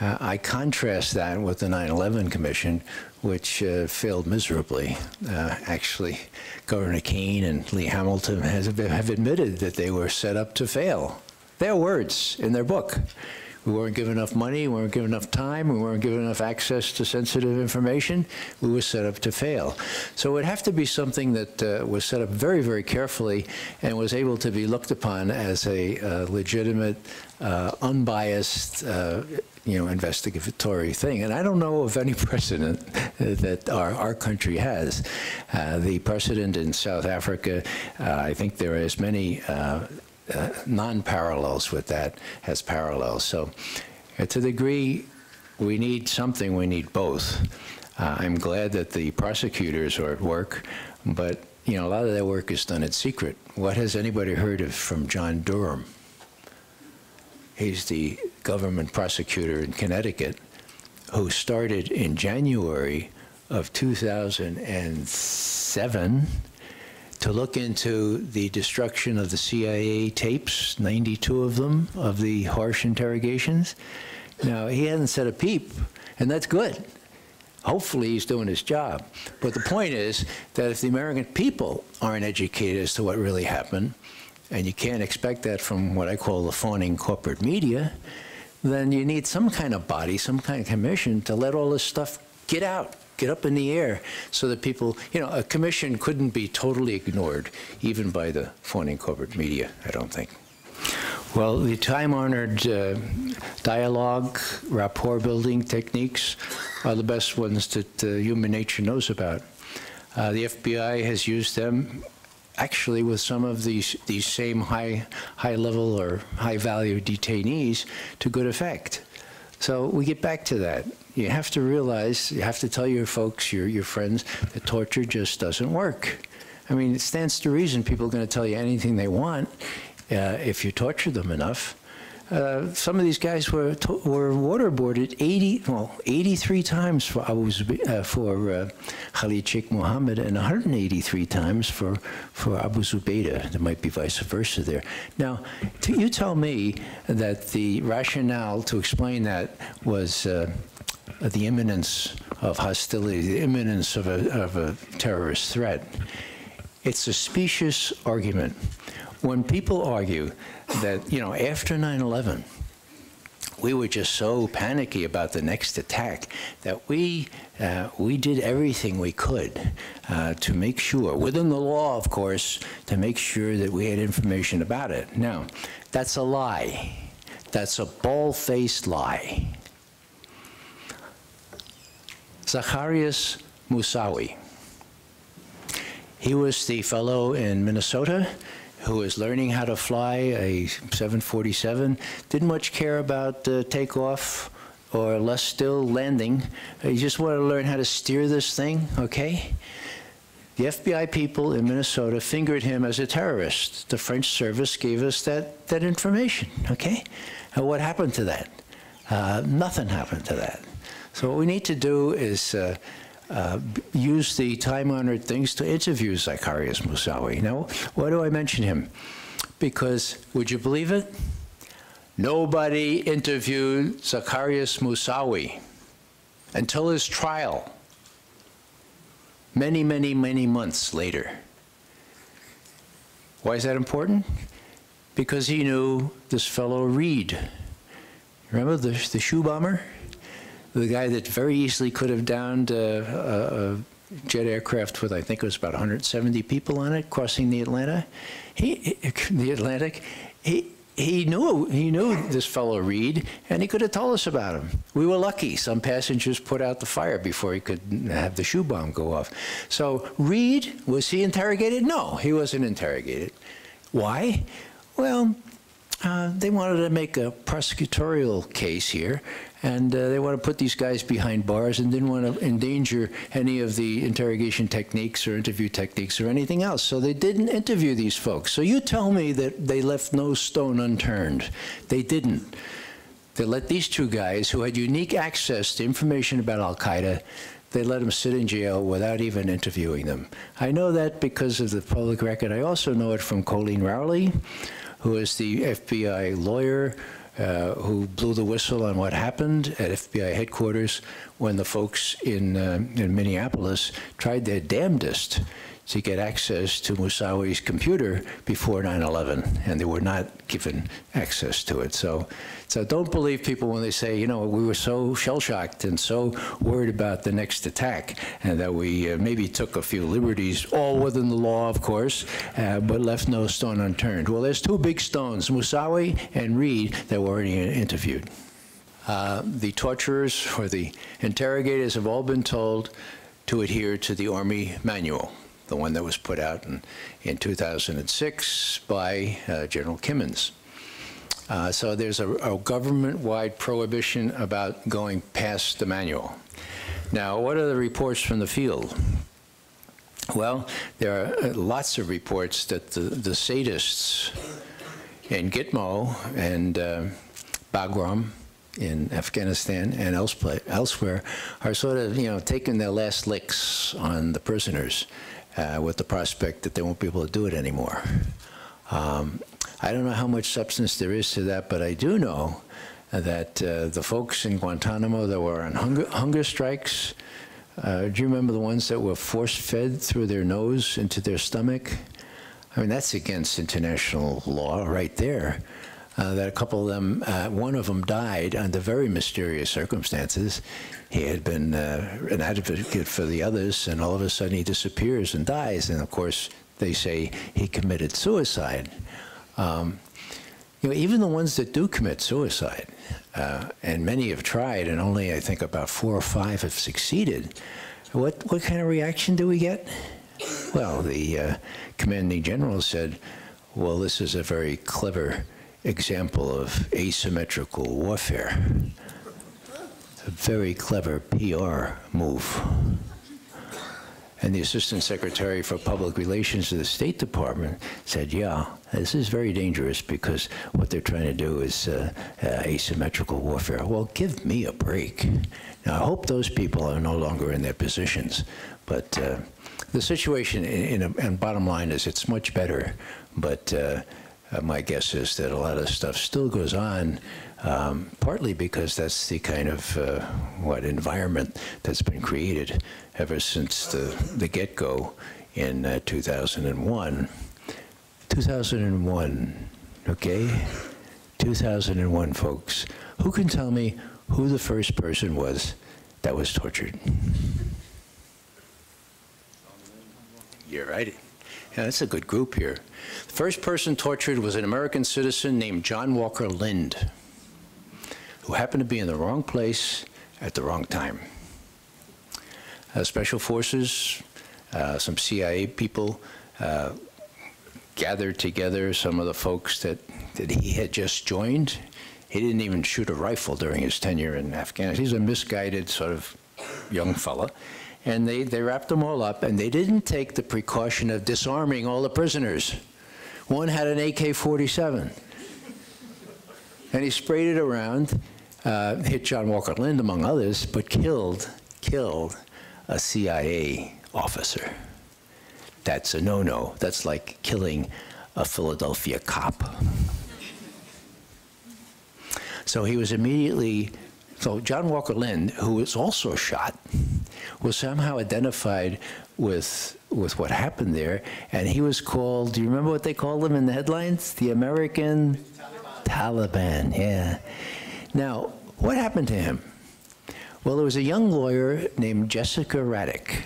Uh, I contrast that with the nine eleven Commission, which uh, failed miserably. Uh, actually, Governor Kaine and Lee Hamilton has, have admitted that they were set up to fail. Their words in their book. We weren't given enough money, we weren't given enough time, we weren't given enough access to sensitive information. We were set up to fail. So it would have to be something that uh, was set up very, very carefully and was able to be looked upon as a uh, legitimate, uh, unbiased, uh, you know, investigatory thing. And I don't know of any precedent that our, our country has. Uh, the precedent in South Africa, uh, I think there are as many uh, Uh, non-parallels with that as parallels. So uh, to the degree we need something, we need both. Uh, I'm glad that the prosecutors are at work, but you know, a lot of their work is done in secret. What has anybody heard of from John Durham? He's the government prosecutor in Connecticut who started in January of two thousand seven to look into the destruction of the C I A tapes, ninety-two of them, of the harsh interrogations. Now, he hasn't said a peep, and that's good. Hopefully, he's doing his job. But the point is that if the American people aren't educated as to what really happened, and you can't expect that from what I call the fawning corporate media, then you need some kind of body, some kind of commission to let all this stuff get out. Get up in the air so that people, you know, a commission couldn't be totally ignored, even by the fawning corporate media, I don't think. Well, the time-honored uh, dialogue, rapport-building techniques are the best ones that uh, human nature knows about. Uh, the F B I has used them, actually, with some of these these same high high-level or high-value detainees to good effect. So we get back to that. You have to realize, you have to tell your folks, your, your friends, that torture just doesn't work. I mean, it stands to reason people are going to tell you anything they want uh, if you torture them enough. Uh, some of these guys were, were waterboarded eighty, well, eighty-three times for, uh, for uh, Khalid Sheikh Mohammed and one hundred eighty-three times for, for Abu Zubaydah. There might be vice versa there. Now, t you tell me that the rationale to explain that was uh, the imminence of hostility, the imminence of a, of a terrorist threat. It's a specious argument. When people argue that, you know, after nine eleven, we were just so panicky about the next attack that we, uh, we did everything we could uh, to make sure, within the law, of course, to make sure that we had information about it. Now, that's a lie. That's a bald-faced lie. Zacharias Moussaoui. He was the fellow in Minnesota who was learning how to fly a seven forty-seven, didn't much care about uh, takeoff or less still landing. He just wanted to learn how to steer this thing, okay? The F B I people in Minnesota fingered him as a terrorist. The French service gave us that, that information, okay? And what happened to that? Uh, nothing happened to that. So what we need to do is uh, Uh, use the time-honored things to interview Zacharias Moussaoui. Now, why do I mention him? Because, would you believe it? Nobody interviewed Zacharias Moussaoui until his trial, many, many, many months later. Why is that important? Because he knew this fellow Reed. Remember the, the shoe bomber? The guy that very easily could have downed a, a, a jet aircraft with, I think it was about one hundred seventy people on it, crossing the Atlantic. He, the Atlantic, he he knew he knew this fellow Reed, and he could have told us about him. We were lucky; some passengers put out the fire before he could have the shoe bomb go off. So Reed, was he interrogated? No, he wasn't interrogated. Why? Well, uh, they wanted to make a prosecutorial case here. And uh, they want to put these guys behind bars and didn't want to endanger any of the interrogation techniques or interview techniques or anything else. So they didn't interview these folks. So you tell me that they left no stone unturned. They didn't. They let these two guys who had unique access to information about Al-Qaeda, they let them sit in jail without even interviewing them. I know that because of the public record. I also know it from Colleen Rowley, who is the F B I lawyer, Uh, who blew the whistle on what happened at F B I headquarters when the folks in, uh, in Minneapolis tried their damnedest to get access to Moussaoui's computer before nine eleven, and they were not given access to it. So, so don't believe people when they say, you know, we were so shell-shocked and so worried about the next attack, and that we uh, maybe took a few liberties, all within the law, of course, uh, but left no stone unturned. Well, there's two big stones, Moussaoui and Reed, that were already interviewed. Uh, the torturers or the interrogators have all been told to adhere to the Army manual, the one that was put out in, in two thousand six by uh, General Kimmons. Uh, so there's a, a government-wide prohibition about going past the manual. Now, what are the reports from the field? Well, there are lots of reports that the, the sadists in Gitmo and uh, Bagram in Afghanistan and elsewhere are sort of, you know, taking their last licks on the prisoners uh, with the prospect that they won't be able to do it anymore. Um, I don't know how much substance there is to that, but I do know that uh, the folks in Guantanamo that were on hunger, hunger strikes, uh, do you remember the ones that were force-fed through their nose into their stomach? I mean, that's against international law right there. Uh, that a couple of them, uh, one of them died under very mysterious circumstances. He had been uh, an advocate for the others, and all of a sudden he disappears and dies. And of course, they say he committed suicide. Um, you know, even the ones that do commit suicide, uh, and many have tried, and only I think about four or five have succeeded. What what kind of reaction do we get? Well, the uh, commanding general said, "Well, this is a very clever example of asymmetrical warfare. A very clever P R move." And the Assistant Secretary for Public Relations of the State Department said, yeah, this is very dangerous because what they're trying to do is uh, uh, asymmetrical warfare. Well, give me a break. Now, I hope those people are no longer in their positions, but uh, the situation, in, in a, and bottom line is it's much better, but uh, Uh, my guess is that a lot of stuff still goes on, um, partly because that's the kind of uh, what environment that's been created ever since the, the get-go in uh, two thousand one. two thousand one, okay? two thousand one, folks. Who can tell me who the first person was that was tortured? You're right. Yeah, that's a good group here. The first person tortured was an American citizen named John Walker Lind, who happened to be in the wrong place at the wrong time. Uh, special forces, uh, some C I A people uh, gathered together some of the folks that, that he had just joined. He didn't even shoot a rifle during his tenure in Afghanistan. He's a misguided sort of young fella. And they, they wrapped them all up, and they didn't take the precaution of disarming all the prisoners. One had an A K forty-seven. And he sprayed it around, uh, hit John Walker Lind, among others, but killed, killed a C I A officer. That's a no-no. That's like killing a Philadelphia cop. So he was immediately, so John Walker Lind, who was also shot, was somehow identified with, with what happened there, and he was called, do you remember what they called him in the headlines? The American Taliban. Taliban, yeah. Now, what happened to him? Well, there was a young lawyer named Jessica Raddick,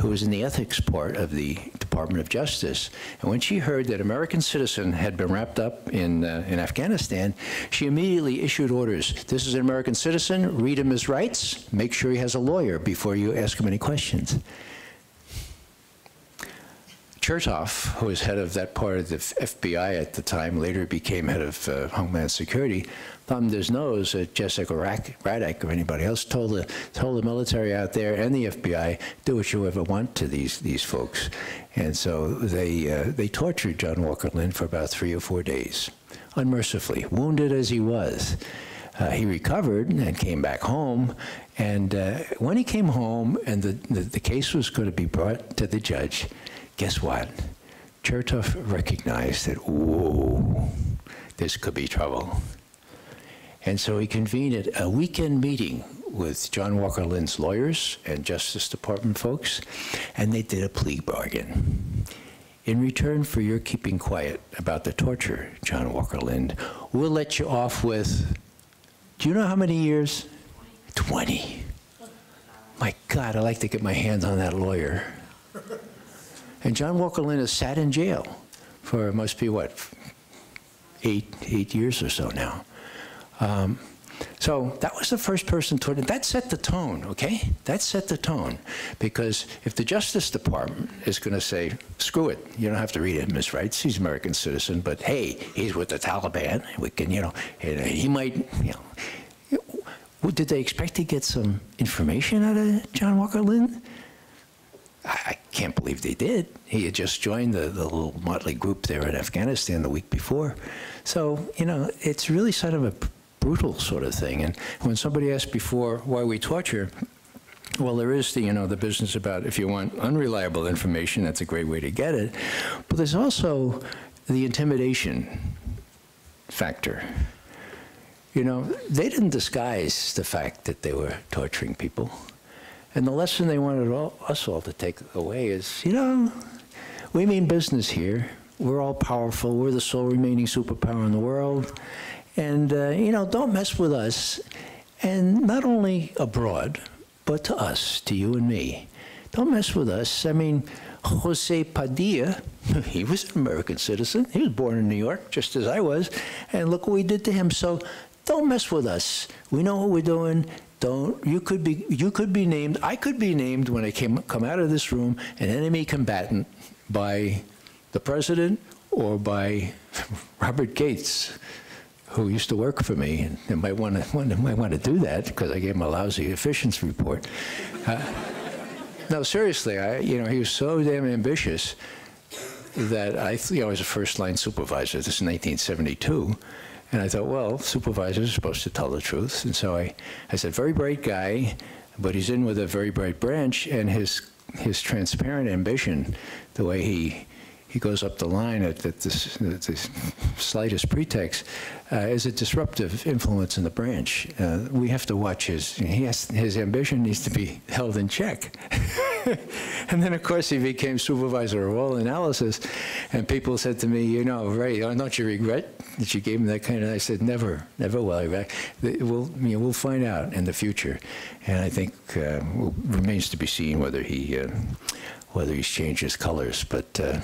who was in the ethics part of the Department of Justice. And when she heard that an American citizen had been wrapped up in, uh, in Afghanistan, she immediately issued orders. This is an American citizen, read him his rights, make sure he has a lawyer before you ask him any questions. Chertoff, who was head of that part of the F B I at the time, later became head of uh, Homeland Security, thumbed his nose at Jessica Raddick or anybody else, told the, told the military out there and the F B I, do what you ever want to these, these folks. And so they, uh, they tortured John Walker Lind for about three or four days, unmercifully, wounded as he was. Uh, he recovered and came back home, and uh, when he came home and the, the, the case was going to be brought to the judge, guess what? Chertoff recognized that, whoa, this could be trouble. And so he convened a weekend meeting with John Walker Lind's lawyers and Justice Department folks, and they did a plea bargain. In return for your keeping quiet about the torture, John Walker Lind, we'll let you off with, do you know how many years? twenty. My God, I'd like to get my hands on that lawyer. And John Walker Lind has sat in jail for, it must be what, eight, eight years or so now. Um, so that was the first person toward it. That set the tone, okay? That set the tone. Because if the Justice Department is going to say, screw it, you don't have to read him his rights, he's an American citizen, but hey, he's with the Taliban, we can, you know, he might, you know. Did they expect to get some information out of John Walker Lind? I can't believe they did. He had just joined the, the little motley group there in Afghanistan the week before. So, you know, it's really sort of a brutal sort of thing. And when somebody asked before why we torture, well, there is the, you know, the business about if you want unreliable information, that's a great way to get it. But there's also the intimidation factor. You know, they didn't disguise the fact that they were torturing people. And the lesson they wanted all, us all to take away is, you know, we mean business here. We're all powerful. We're the sole remaining superpower in the world. And, uh, you know, don't mess with us. And not only abroad, but to us, to you and me. Don't mess with us. I mean, Jose Padilla, he was an American citizen. He was born in New York, just as I was. And look what we did to him. So don't mess with us. We know what we're doing. Don't, you could be, you could be named, I could be named when I came, come out of this room, an enemy combatant by the president or by Robert Gates, who used to work for me, and, and might want to might want to do that because I gave him a lousy efficiency report. Uh, no, seriously, I, you know, he was so damn ambitious that I, you know, I was a first-line supervisor. This is nineteen seventy-two. And I thought, well, supervisors are supposed to tell the truth. And so I, I said, very bright guy, but he's in with a very bright branch, and his his transparent ambition, the way he he goes up the line at, at, this, at this slightest pretext, uh, is a disruptive influence in the branch. Uh, we have to watch his, he has, his ambition needs to be held in check. And then, of course, he became supervisor of all analysis. And people said to me, you know, Ray, don't you regret that you gave him that kind of... I said, never, never will I regret. We'll, you know, we'll find out in the future. And I think uh, well, remains to be seen whether he, uh, whether he's changed his colors. But... Uh,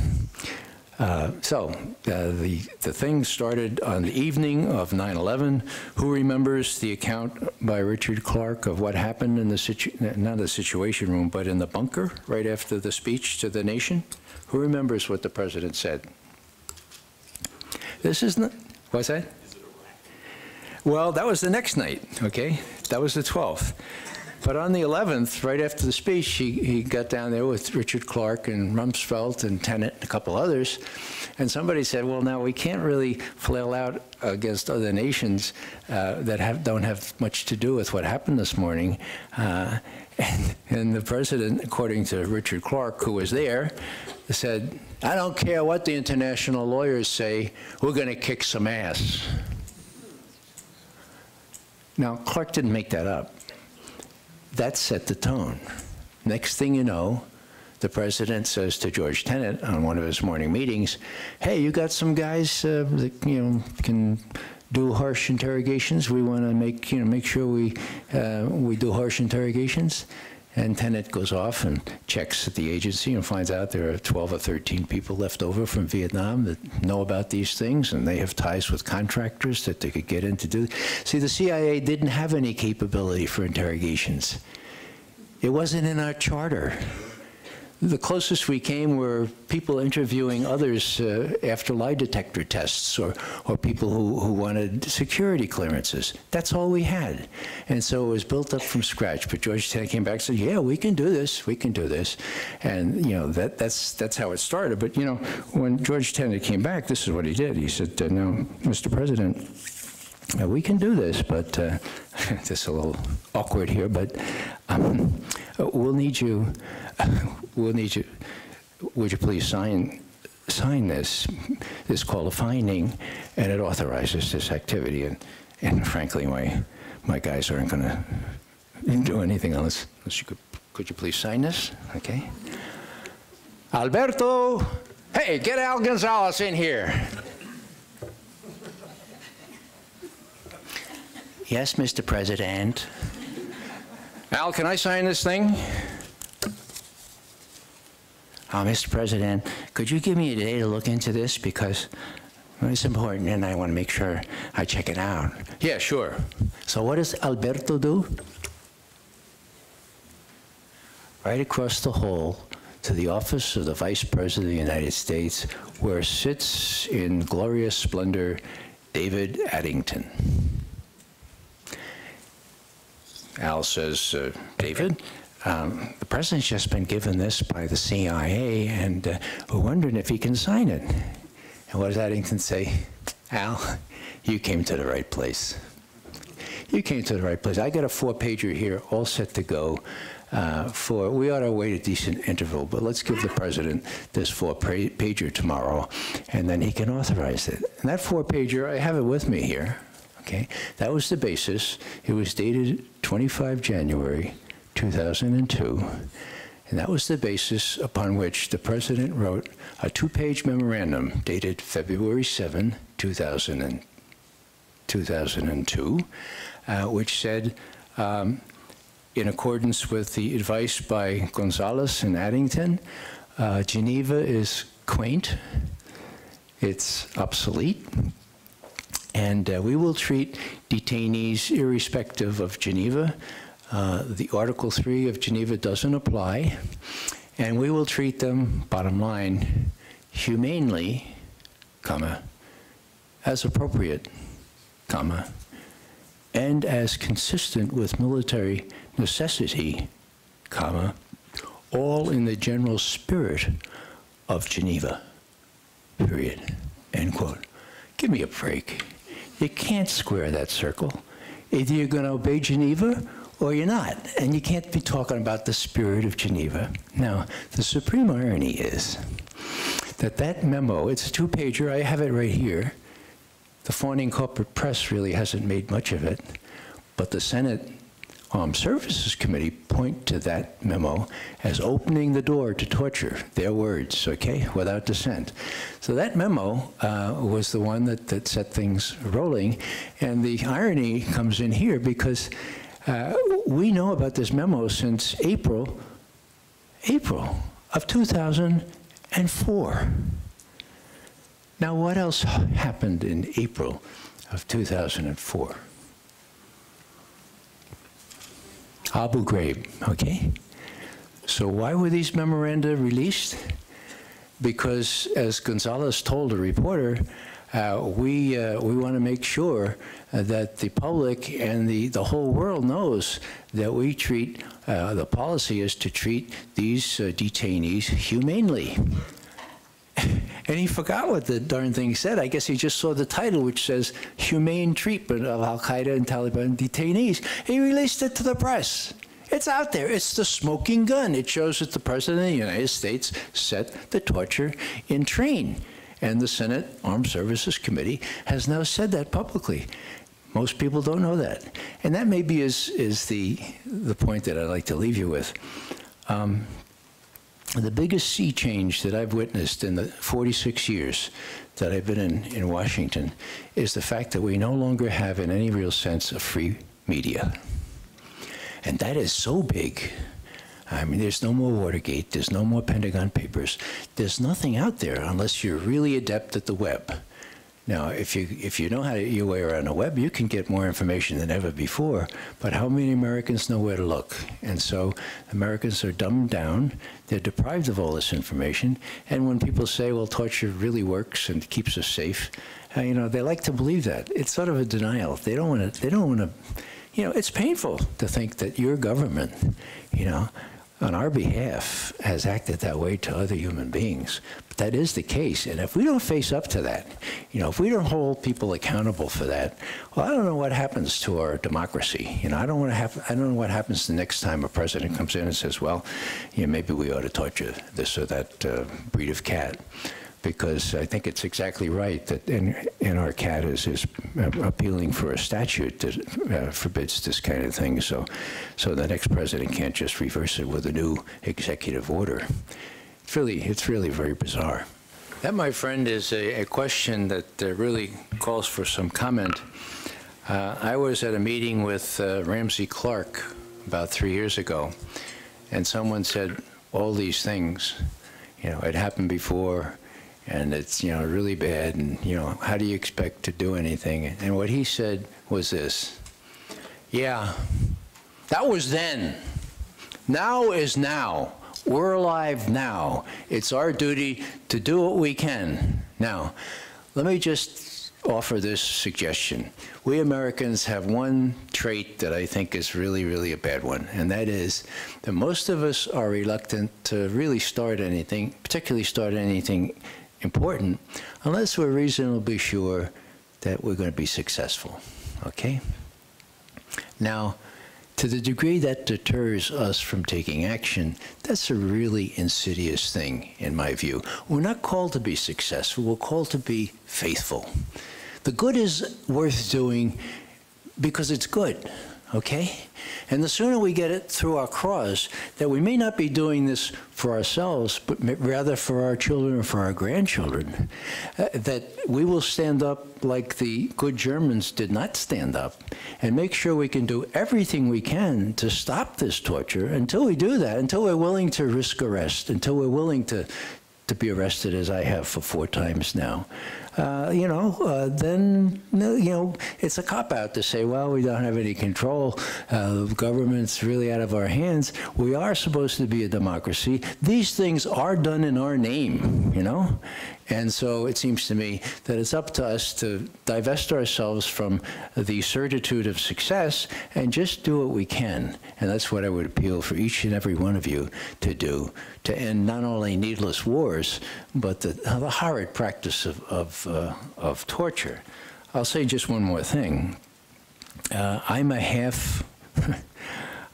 Uh, so, uh, the, the thing started on the evening of nine eleven. Who remembers the account by Richard Clark of what happened in the situ not the Situation Room, but in the bunker right after the speech to the nation? Who remembers what the president said? This is not, what's that? Well, that was the next night, okay? That was the twelfth. But on the eleventh, right after the speech, he, he got down there with Richard Clark and Rumsfeld and Tenet and a couple others, and somebody said, well, now we can't really flail out against other nations uh, that have, don't have much to do with what happened this morning. Uh, and, and the president, according to Richard Clark, who was there, said, I don't care what the international lawyers say, we're going to kick some ass. Now, Clark didn't make that up. That set the tone. Next thing you know, the president says to George Tenet on one of his morning meetings, hey, you got some guys uh, that you know can do harsh interrogations. We want to make you know make sure we uh, we do harsh interrogations. And Tenet goes off and checks at the agency and finds out there are twelve or thirteen people left over from Vietnam that know about these things, and they have ties with contractors that they could get in to do. See, the C I A didn't have any capability for interrogations. It wasn't in our charter. The closest we came were people interviewing others uh, after lie detector tests or, or people who, who wanted security clearances. That's all we had. And so it was built up from scratch. But George Tenet came back and said, yeah, we can do this, we can do this. And, you know, that, that's, that's how it started. But, you know, when George Tenet came back, this is what he did. He said, uh, now, Mister President, uh, we can do this, but uh, this is a little awkward here, but um, we'll need you. We'll need you, would you please sign, sign this? This is called a finding, and it authorizes this activity. And, and frankly, my, my guys aren't going to do anything unless, unless you could, could you please sign this? Okay. Alberto, hey, get Al Gonzalez in here. Yes, Mister President. Al, can I sign this thing? Uh, Mister President, could you give me a day to look into this? Because it's important, and I want to make sure I check it out. Yeah, sure. So what does Alberto do? Right across the hall to the office of the Vice President of the United States, where sits in glorious splendor David Addington. Al says, uh, David? Um, the president's just been given this by the C I A, and uh, we're wondering if he can sign it. And what does Addington say? Al, you came to the right place. You came to the right place. I got a four-pager here, all set to go. Uh, for we ought to wait a decent interval, but let's give the president this four-pager tomorrow, and then he can authorize it. And that four-pager, I have it with me here. Okay, that was the basis. It was dated twenty-five January two thousand two, and that was the basis upon which the president wrote a two-page memorandum dated February seventh, two thousand two, uh, which said, um, in accordance with the advice by Gonzalez and Addington, uh, Geneva is quaint, it's obsolete, and uh, we will treat detainees irrespective of Geneva. Uh, the Article three of Geneva doesn't apply, and we will treat them, bottom line, humanely, comma, as appropriate, comma, and as consistent with military necessity, comma, all in the general spirit of Geneva, period, end quote. Give me a break. You can't square that circle. Either you're going to obey Geneva, or you're not, and you can't be talking about the spirit of Geneva. Now, the supreme irony is that that memo, it's a two-pager, I have it right here. The fawning corporate press really hasn't made much of it, but the Senate Armed Services Committee point to that memo as opening the door to torture, their words, okay, without dissent. So that memo uh, was the one that, that set things rolling. And the irony comes in here because uh, we know about this memo since April, April of two thousand four. Now, what else happened in April of two thousand four? Abu Ghraib, okay? So why were these memoranda released? Because as Gonzalez told a reporter, uh, we, uh, we want to make sure that the public and the, the whole world knows that we treat, uh, the policy is to treat these uh, detainees humanely. And he forgot what the darn thing said. I guess he just saw the title, which says Humane Treatment of Al-Qaeda and Taliban Detainees. He released it to the press. It's out there. It's the smoking gun. It shows that the President of the United States set the torture in train. And the Senate Armed Services Committee has now said that publicly. Most people don't know that. And that maybe is, is the, the point that I'd like to leave you with. Um, The biggest sea change that I've witnessed in the forty-six years that I've been in, in Washington is the fact that we no longer have, in any real sense, a free media. And that is so big. I mean, there's no more Watergate. There's no more Pentagon Papers. There's nothing out there unless you're really adept at the web. Now, if you, if you know how to, your way around the web, you can get more information than ever before, but how many Americans know where to look? And so Americans are dumbed down, they're deprived of all this information, and when people say, well, torture really works and keeps us safe, uh, you know, they like to believe that. It's sort of a denial. They don't want to, they don't want to, you know, it's painful to think that your government, you know, on our behalf has acted that way to other human beings. But that is the case. And if we don't face up to that, you know, if we don't hold people accountable for that, well, I don't know what happens to our democracy. You know, I don't want to have, I don't know what happens the next time a president comes in and says, well, you know, maybe we ought to torture this or that uh, breed of cat. Because I think it's exactly right that in, in our cat is, is appealing for a statute that uh, forbids this kind of thing. So, so the next president can't just reverse it with a new executive order. It's really, it's really very bizarre. That, my friend, is a, a question that uh, really calls for some comment. Uh, I was at a meeting with uh, Ramsey Clark about three years ago, and someone said all these things. You know, it happened before. And it's, you know, really bad, and, you know, how do you expect to do anything? And what he said was this: yeah, that was then. Now is now. We're alive now. It's our duty to do what we can. Now, let me just offer this suggestion. We Americans have one trait that I think is really, really a bad one, and that is that most of us are reluctant to really start anything, particularly start anything important, unless we're reasonably sure that we're going to be successful, okay? Now, to the degree that deters us from taking action, that's a really insidious thing, in my view. We're not called to be successful, we're called to be faithful. The good is worth doing because it's good, okay? And the sooner we get it through our craws, that we may not be doing this for ourselves, but rather for our children or for our grandchildren, uh, that we will stand up like the good Germans did not stand up and make sure we can do everything we can to stop this torture until we do that, until we're willing to risk arrest, until we're willing to, to be arrested as I have for four times now. Uh, you know, uh, then, you know, it's a cop-out to say, well, we don't have any control. Uh, government's really out of our hands. We are supposed to be a democracy. These things are done in our name, you know? And so it seems to me that it's up to us to divest ourselves from the certitude of success and just do what we can. And that's what I would appeal for each and every one of you to do, to end not only needless wars, but the, the horrid practice of, of, uh, of torture. I'll say just one more thing. Uh, I'm a half,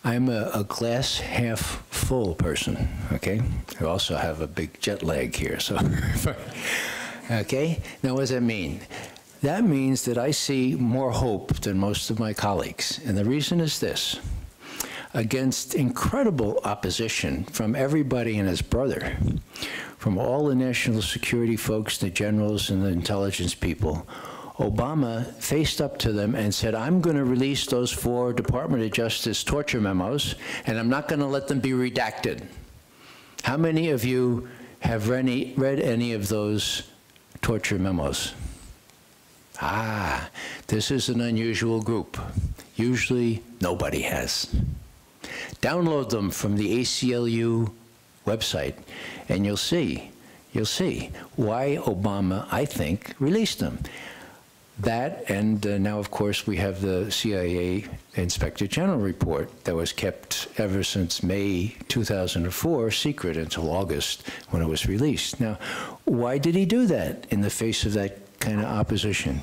I'm a, a glass half full person, okay? I also have a big jet lag here, so, okay? Now what does that mean? That means that I see more hope than most of my colleagues, and the reason is this. against incredible opposition from everybody and his brother, from all the national security folks, the generals and the intelligence people. Obama faced up to them and said, I'm going to release those four Department of Justice torture memos, and I'm not going to let them be redacted. How many of you have read any, read any of those torture memos? Ah, this is an unusual group. Usually nobody has. Download them from the A C L U website, and you'll see, you'll see why Obama, I think, released them. That, and uh, now, of course, we have the C I A Inspector General report that was kept ever since May two thousand four secret until August when it was released. Now, why did he do that in the face of that kind of opposition?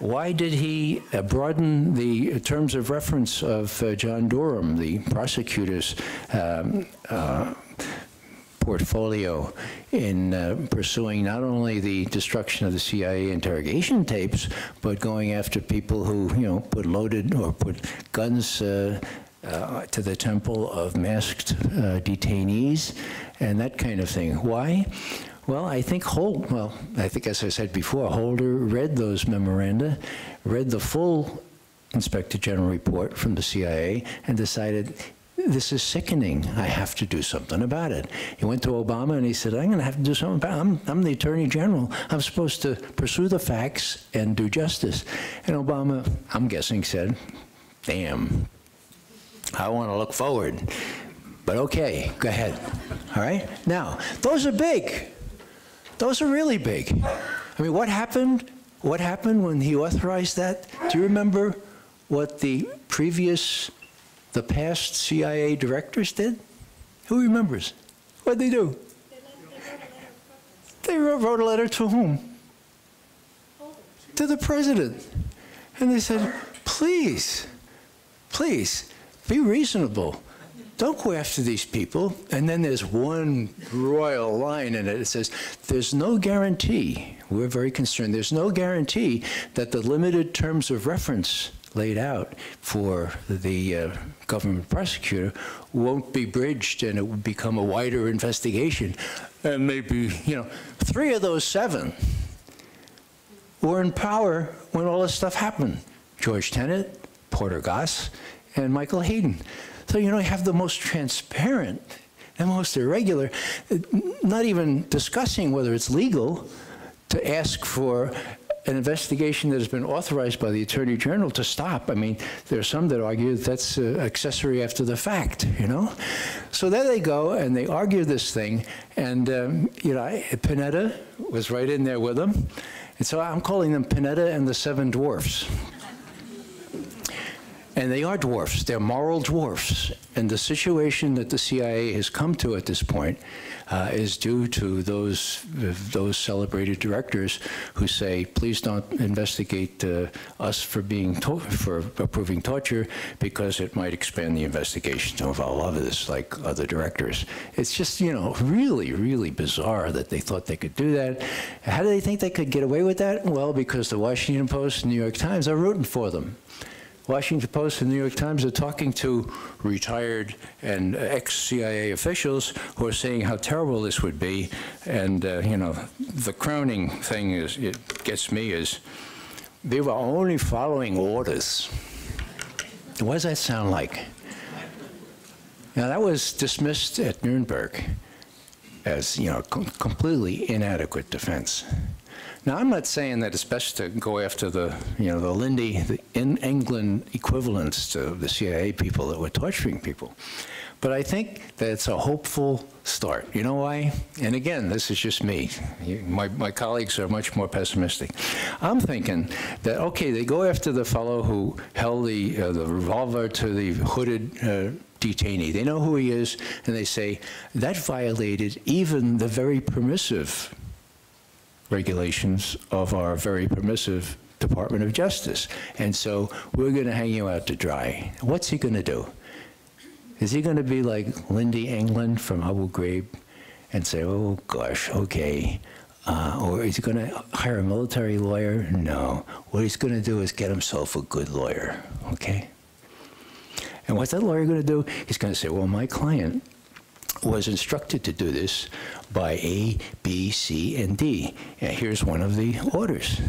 Why did he uh, broaden the terms of reference of uh, John Durham, the prosecutor's um, uh, portfolio in uh, pursuing not only the destruction of the C I A interrogation tapes, but going after people who, you know, put loaded or put guns uh, uh, to the temple of masked uh, detainees and that kind of thing? Why? Well, I think Holder, well, I think as I said before, Holder read those memoranda, read the full Inspector General report from the C I A, and decided, this is sickening. I have to do something about it. He went to Obama and he said, I'm going to have to do something about it. I'm, I'm the Attorney General. I'm supposed to pursue the facts and do justice. And Obama, I'm guessing, said, damn, I want to look forward. But okay, go ahead. All right? Now, those are big. Those are really big. I mean, what happened? What happened when he authorized that? Do you remember what the previous the past C I A directors did? Who remembers? What did they do? They wrote a letter to whom? To the president. And they said, please, please, be reasonable. Don't go after these people. And then there's one royal line in it. It says, there's no guarantee, we're very concerned, there's no guarantee that the limited terms of reference laid out for the uh, government prosecutor won't be bridged and it will become a wider investigation. And maybe, you know, three of those seven were in power when all this stuff happened. George Tenet, Porter Goss, and Michael Hayden. So, you know, you have the most transparent and most irregular, not even discussing whether it's legal to ask for an investigation that has been authorized by the Attorney General to stop. I mean, there are some that argue that that's uh, accessory after the fact, you know? So there they go, and they argue this thing, and, um, you know, I, Panetta was right in there with them. And so I'm calling them Panetta and the Seven Dwarfs. And they are dwarfs, they're moral dwarfs. And the situation that the C I A has come to at this point uh, is due to those, those celebrated directors who say, please don't investigate uh, us for, being for approving torture because it might expand the investigation to involve others like other directors. It's just, you know, really, really bizarre that they thought they could do that. How do they think they could get away with that? Well, because the Washington Post and New York Times are rooting for them. Washington Post and New York Times are talking to retired and ex-C I A officials who are saying how terrible this would be. And, uh, you know, the crowning thing is, it gets me is, they were only following orders. What does that sound like? Now, that was dismissed at Nuremberg as, you know, com completely inadequate defense. Now, I'm not saying that it's best to go after the, you know, the Lindy, the in England equivalents to the C I A people that were torturing people. But I think that it's a hopeful start. You know why? And again, this is just me. You, my, my colleagues are much more pessimistic. I'm thinking that, okay, they go after the fellow who held the, uh, the revolver to the hooded uh, detainee. They know who he is, and they say, that violated even the very permissive regulations of our very permissive Department of Justice. And so we're going to hang you out to dry. What's he going to do? Is he going to be like Lindy England from Abu Ghraib and say, oh, gosh, okay. Uh, or is he going to hire a military lawyer? No. What he's going to do is get himself a good lawyer, okay? And what's that lawyer going to do? He's going to say, well, my client was instructed to do this by A, B, C, and D. And here's one of the orders.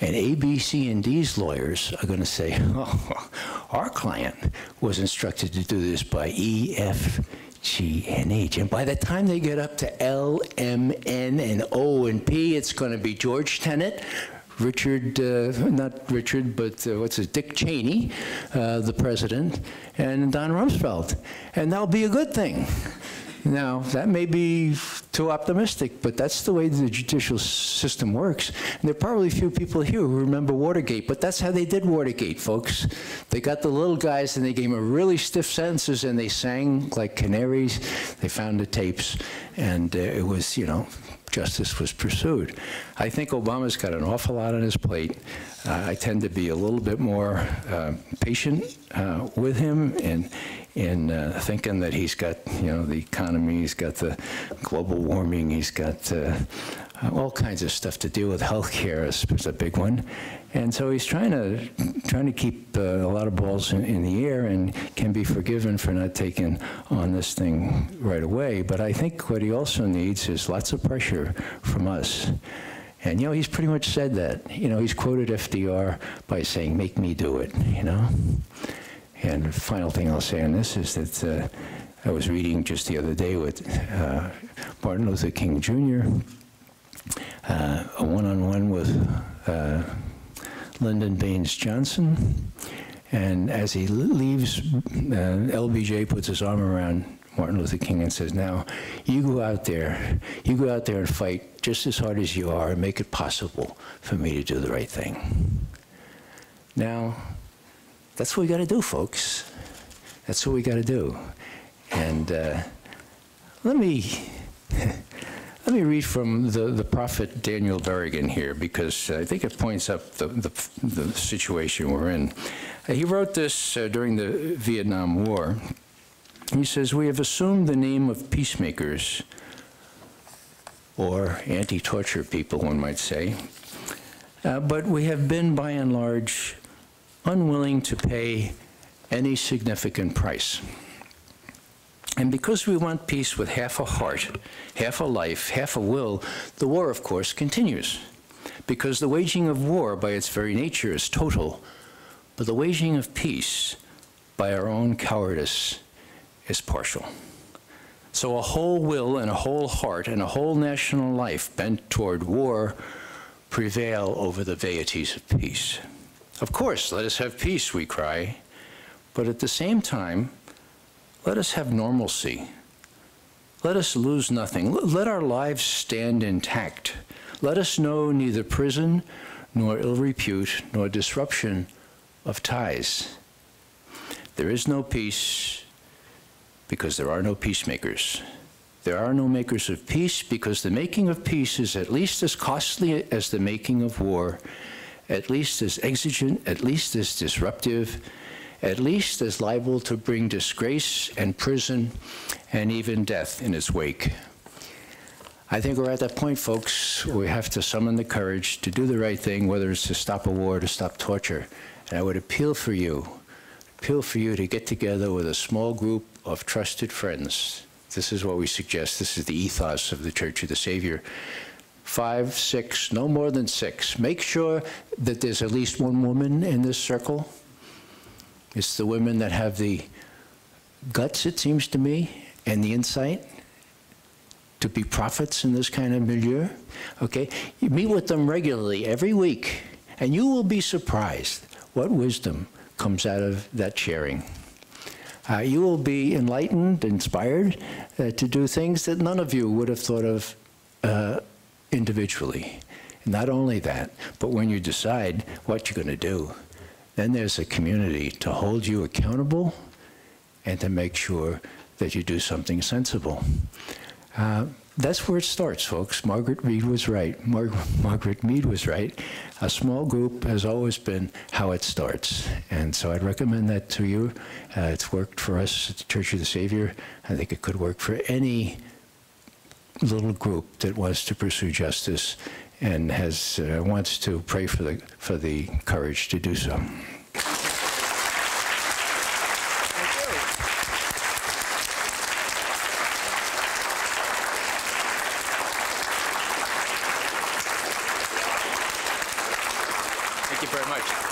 And A, B, C, and D's lawyers are going to say, oh, our client was instructed to do this by E, F, G, and H. And by the time they get up to L, M, N, and O, and P, it's going to be George Tenet, Richard, uh, not Richard, but uh, what's it, Dick Cheney, uh, the president, and Don Rumsfeld. And that'll be a good thing. Now, that may be too optimistic, but that's the way the judicial system works. And there are probably few people here who remember Watergate, but that's how they did Watergate, folks. They got the little guys and they gave them really stiff sentences and they sang like canaries. They found the tapes and uh, it was, you know, justice was pursued. I think Obama's got an awful lot on his plate. Uh, I tend to be a little bit more uh, patient uh, with him and in uh, thinking that he's got, you know, the economy, he's got the global warming, he's got uh, all kinds of stuff to deal with. Healthcare is, is a big one. And so he's trying to, trying to keep uh, a lot of balls in, in the air and can be forgiven for not taking on this thing right away. But I think what he also needs is lots of pressure from us. And, you know, he's pretty much said that. You know, he's quoted F D R by saying, make me do it, you know? And the final thing I'll say on this is that uh, I was reading just the other day with uh, Martin Luther King Junior, uh, a one-on-one with uh, Lyndon Baines Johnson. And as he leaves, uh, L B J puts his arm around Martin Luther King and says, now, you go out there, you go out there and fight just as hard as you are and make it possible for me to do the right thing. Now, that's what we got to do, folks. That's what we got to do. And uh, let me let me read from the the prophet Daniel Berrigan here, because I think it points up the the, the situation we're in. Uh, he wrote this uh, during the Vietnam War. He says, "We have assumed the name of peacemakers, or anti-torture people, one might say, uh, but we have been, by and large, unwilling to pay any significant price. And because we want peace with half a heart, half a life, half a will, the war, of course, continues. Because the waging of war, by its very nature, is total, but the waging of peace, by our own cowardice, is partial. So a whole will and a whole heart and a whole national life bent toward war prevail over the vanities of peace. Of course, let us have peace, we cry, but at the same time, let us have normalcy. Let us lose nothing. Let our lives stand intact. Let us know neither prison, nor ill repute, nor disruption of ties. There is no peace because there are no peacemakers. There are no makers of peace because the making of peace is at least as costly as the making of war, at least as exigent, at least as disruptive, at least as liable to bring disgrace and prison and even death in its wake." I think we're at that point, folks, where we have to summon the courage to do the right thing, whether it's to stop a war or to stop torture. And I would appeal for you, appeal for you to get together with a small group of trusted friends. This is what we suggest. This is the ethos of the Church of the Savior. Five, six, no more than six. Make sure that there's at least one woman in this circle. It's the women that have the guts, it seems to me, and the insight to be prophets in this kind of milieu. Okay? You meet with them regularly, every week, and you will be surprised what wisdom comes out of that sharing. Uh, you will be enlightened, inspired uh, to do things that none of you would have thought of uh, individually. Not only that, but when you decide what you're going to do, then there's a community to hold you accountable and to make sure that you do something sensible. Uh, that's where it starts, folks. Margaret Mead was right. Mar Margaret Mead was right. A small group has always been how it starts. And so I'd recommend that to you. Uh, it's worked for us at the Church of the Savior. I think it could work for any little group that wants to pursue justice and has uh, wants to pray for the for the courage to do so. very much.